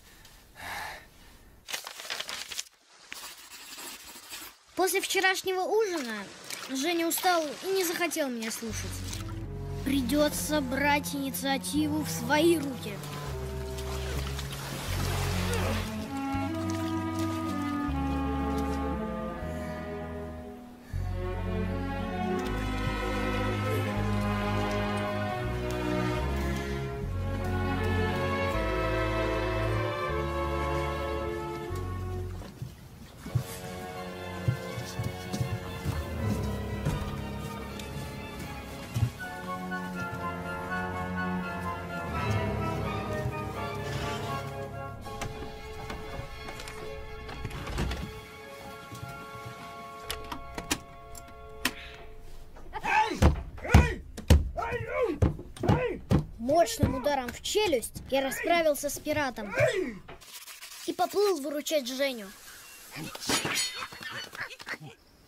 После вчерашнего ужина Женя устал и не захотел меня слушать. Придется брать инициативу в свои руки. Мощным ударом в челюсть я расправился с пиратом и поплыл выручать Женю.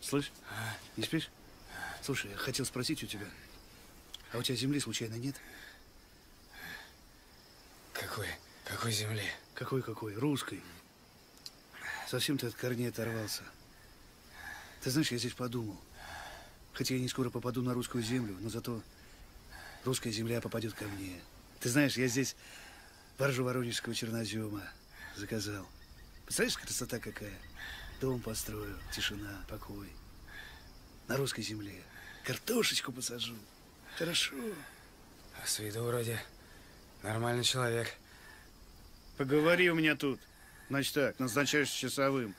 Слышь, не спишь? Слушай, я хотел спросить у тебя, а у тебя земли случайно нет? Какой земли? Какой? Русской. Совсем ты от корней оторвался. Ты знаешь, я здесь подумал. Хотя я не скоро попаду на русскую землю, но зато... Русская земля попадет ко мне. Ты знаешь, я здесь баржу Воронежского чернозема заказал. Представляешь, красота какая? Дом построю, тишина, покой. На русской земле. Картошечку посажу. Хорошо. А с виду вроде нормальный человек. Поговори у меня тут. Значит так, назначаешься часовым.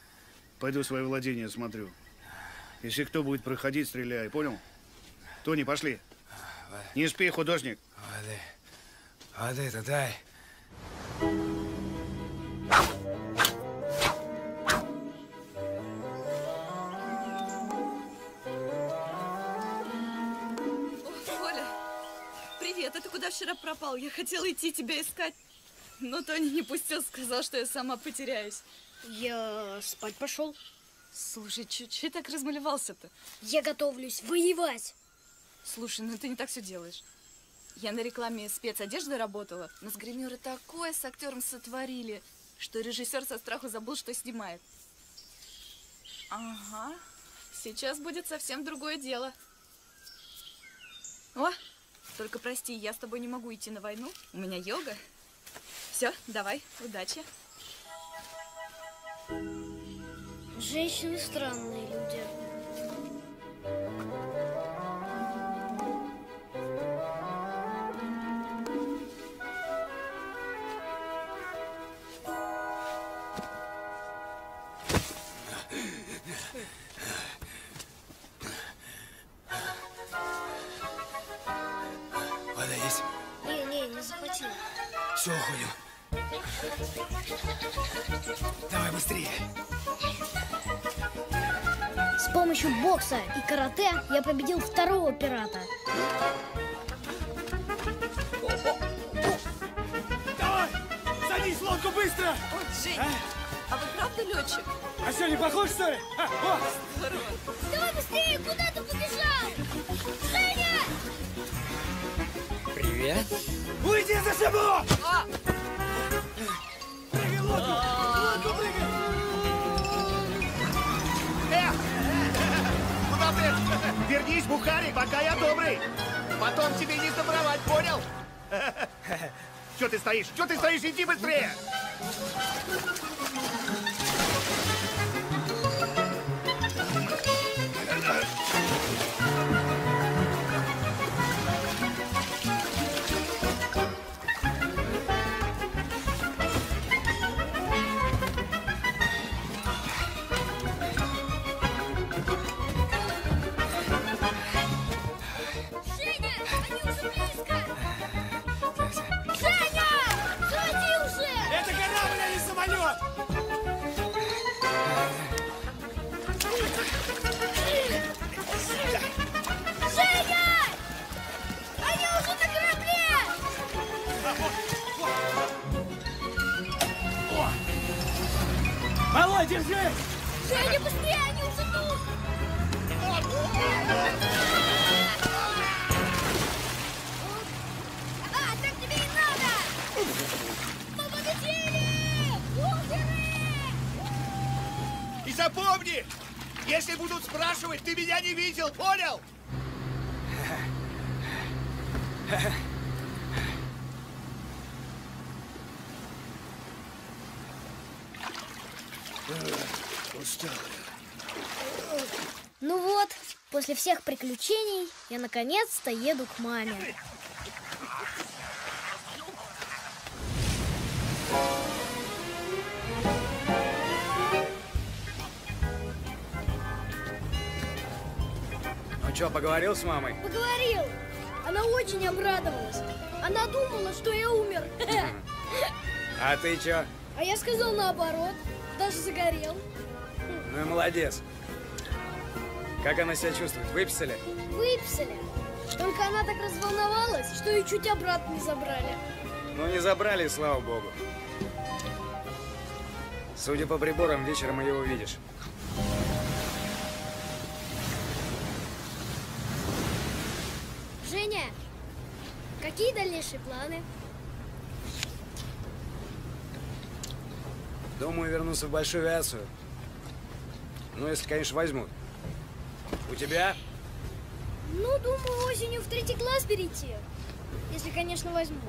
Пойду свое владение смотрю. Если кто будет проходить, стреляй. Понял? Тони, пошли. Не спи, художник. Воды. Воды-то дай. О, Коля, привет. А ты куда вчера пропал? Я хотела идти тебя искать, но Тони не пустил, сказал, что я сама потеряюсь. Я спать пошел. Слушай, че так размалевался-то? Я готовлюсь воевать. Слушай, ну ты не так все делаешь. Я на рекламе спецодежды работала, но с гримеры такое с актером сотворили, что режиссер со страху забыл, что снимает. Ага, сейчас будет совсем другое дело. О, только прости, я с тобой не могу идти на войну, у меня йога. Все, давай, удачи. Женщины странные люди. Все, уходим. Давай быстрее. С помощью бокса и карате я победил второго пирата. Давай, садись в лодку быстро. О, Жень, а вы правда летчик? А что, не похож, что ли? Здорово. Давай быстрее, куда ты побежал? Женя! Привет. Уйди за собой! Прыгай в лодку! Куда ты? Вернись, бухарь, пока я добрый! Потом тебе не сдобровать, понял? Чё ты стоишь? Чё ты стоишь? Иди быстрее! Держись! Женя, быстрее, они уже тут! Запомни, если будут спрашивать, ты меня не видел, понял? Устал. Ну вот, после всех приключений я наконец-то еду к маме. Ну что, поговорил с мамой? Поговорил. Она очень обрадовалась. Она думала, что я умер. А ты чё? А я сказал наоборот. Даже загорел. Ну и молодец. Как она себя чувствует? Выписали? Выписали. Только она так разволновалась, что и чуть обратно не забрали. Ну не забрали, и слава богу. Судя по приборам, вечером ее увидишь. Женя, какие дальнейшие планы? Думаю, вернуться в большую авиацию. Ну, если, конечно, возьмут. У тебя? Ну, думаю, осенью в 3-й класс перейти. Если, конечно, возьмут.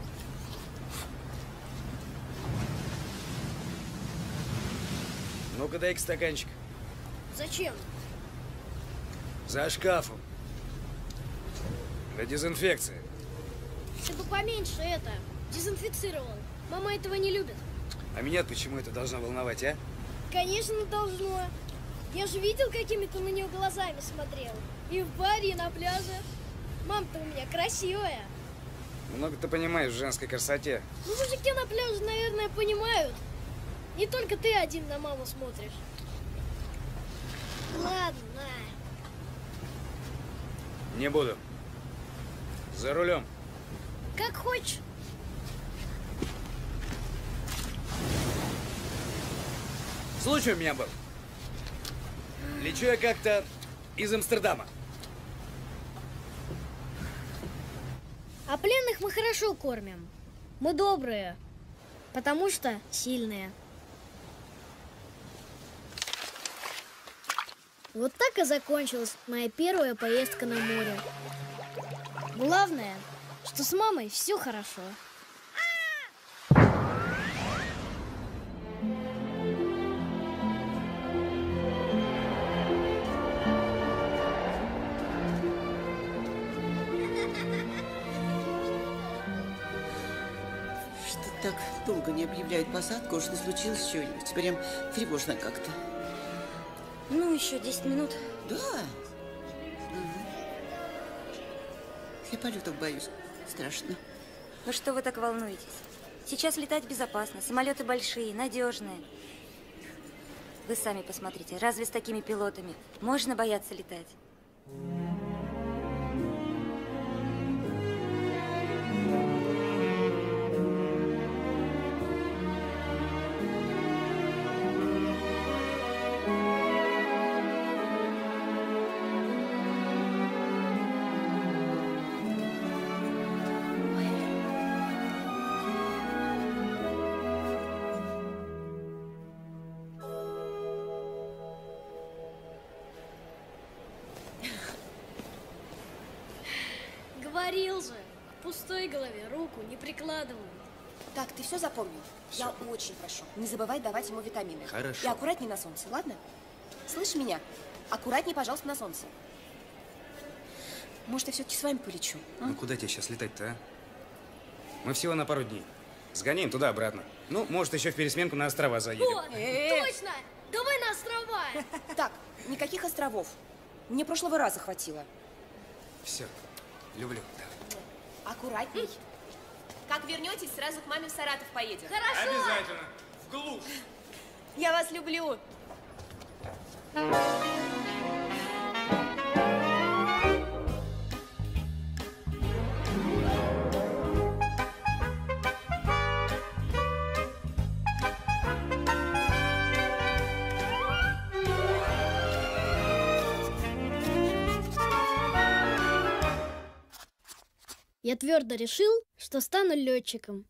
Ну-ка, дай-ка стаканчик. Зачем? За шкафом. Для дезинфекции. Ты бы поменьше это, дезинфицировал. Мама этого не любит. А меня почему это должно волновать, а? Конечно, должно. Я же видел, какими ты на нее глазами смотрел. И в баре, и на пляже. Мама-то у меня красивая. Много ты понимаешь в женской красоте. Ну, мужики на пляже, наверное, понимают. Не только ты один на маму смотришь. Ладно. Не буду. За рулем. Как хочешь. Случай у меня был. Лечу я как-то из Амстердама. А пленных мы хорошо кормим. Мы добрые, потому что сильные. Вот так и закончилась моя первая поездка на море. Главное, что с мамой все хорошо. Долго не объявляют посадку, что случилось что-нибудь. Прям тревожно как-то. Ну, еще 10 минут. Да? Угу. Я полетов боюсь. Страшно. Ну что вы так волнуетесь? Сейчас летать безопасно. Самолеты большие, надежные. Вы сами посмотрите. Разве с такими пилотами можно бояться летать? Так, ты все запомнил? Все. Я очень прошу, не забывай давать ему витамины. Хорошо. И аккуратней на солнце, ладно? Слышь меня? Аккуратней, пожалуйста, на солнце. Может, я все-таки с вами полечу? А? Ну, куда тебе сейчас летать-то, а? Мы всего на пару дней. Сгоняем туда-обратно. Ну, может, еще в пересменку на острова заедем. Вот, точно! Давай на острова! Так, никаких островов. Мне прошлого раза хватило. Все, люблю. Аккуратней. Как вернетесь, сразу к маме в Саратов поедем. Хорошо! Обязательно! В глушь! Я вас люблю! Я твердо решил, что стану летчиком.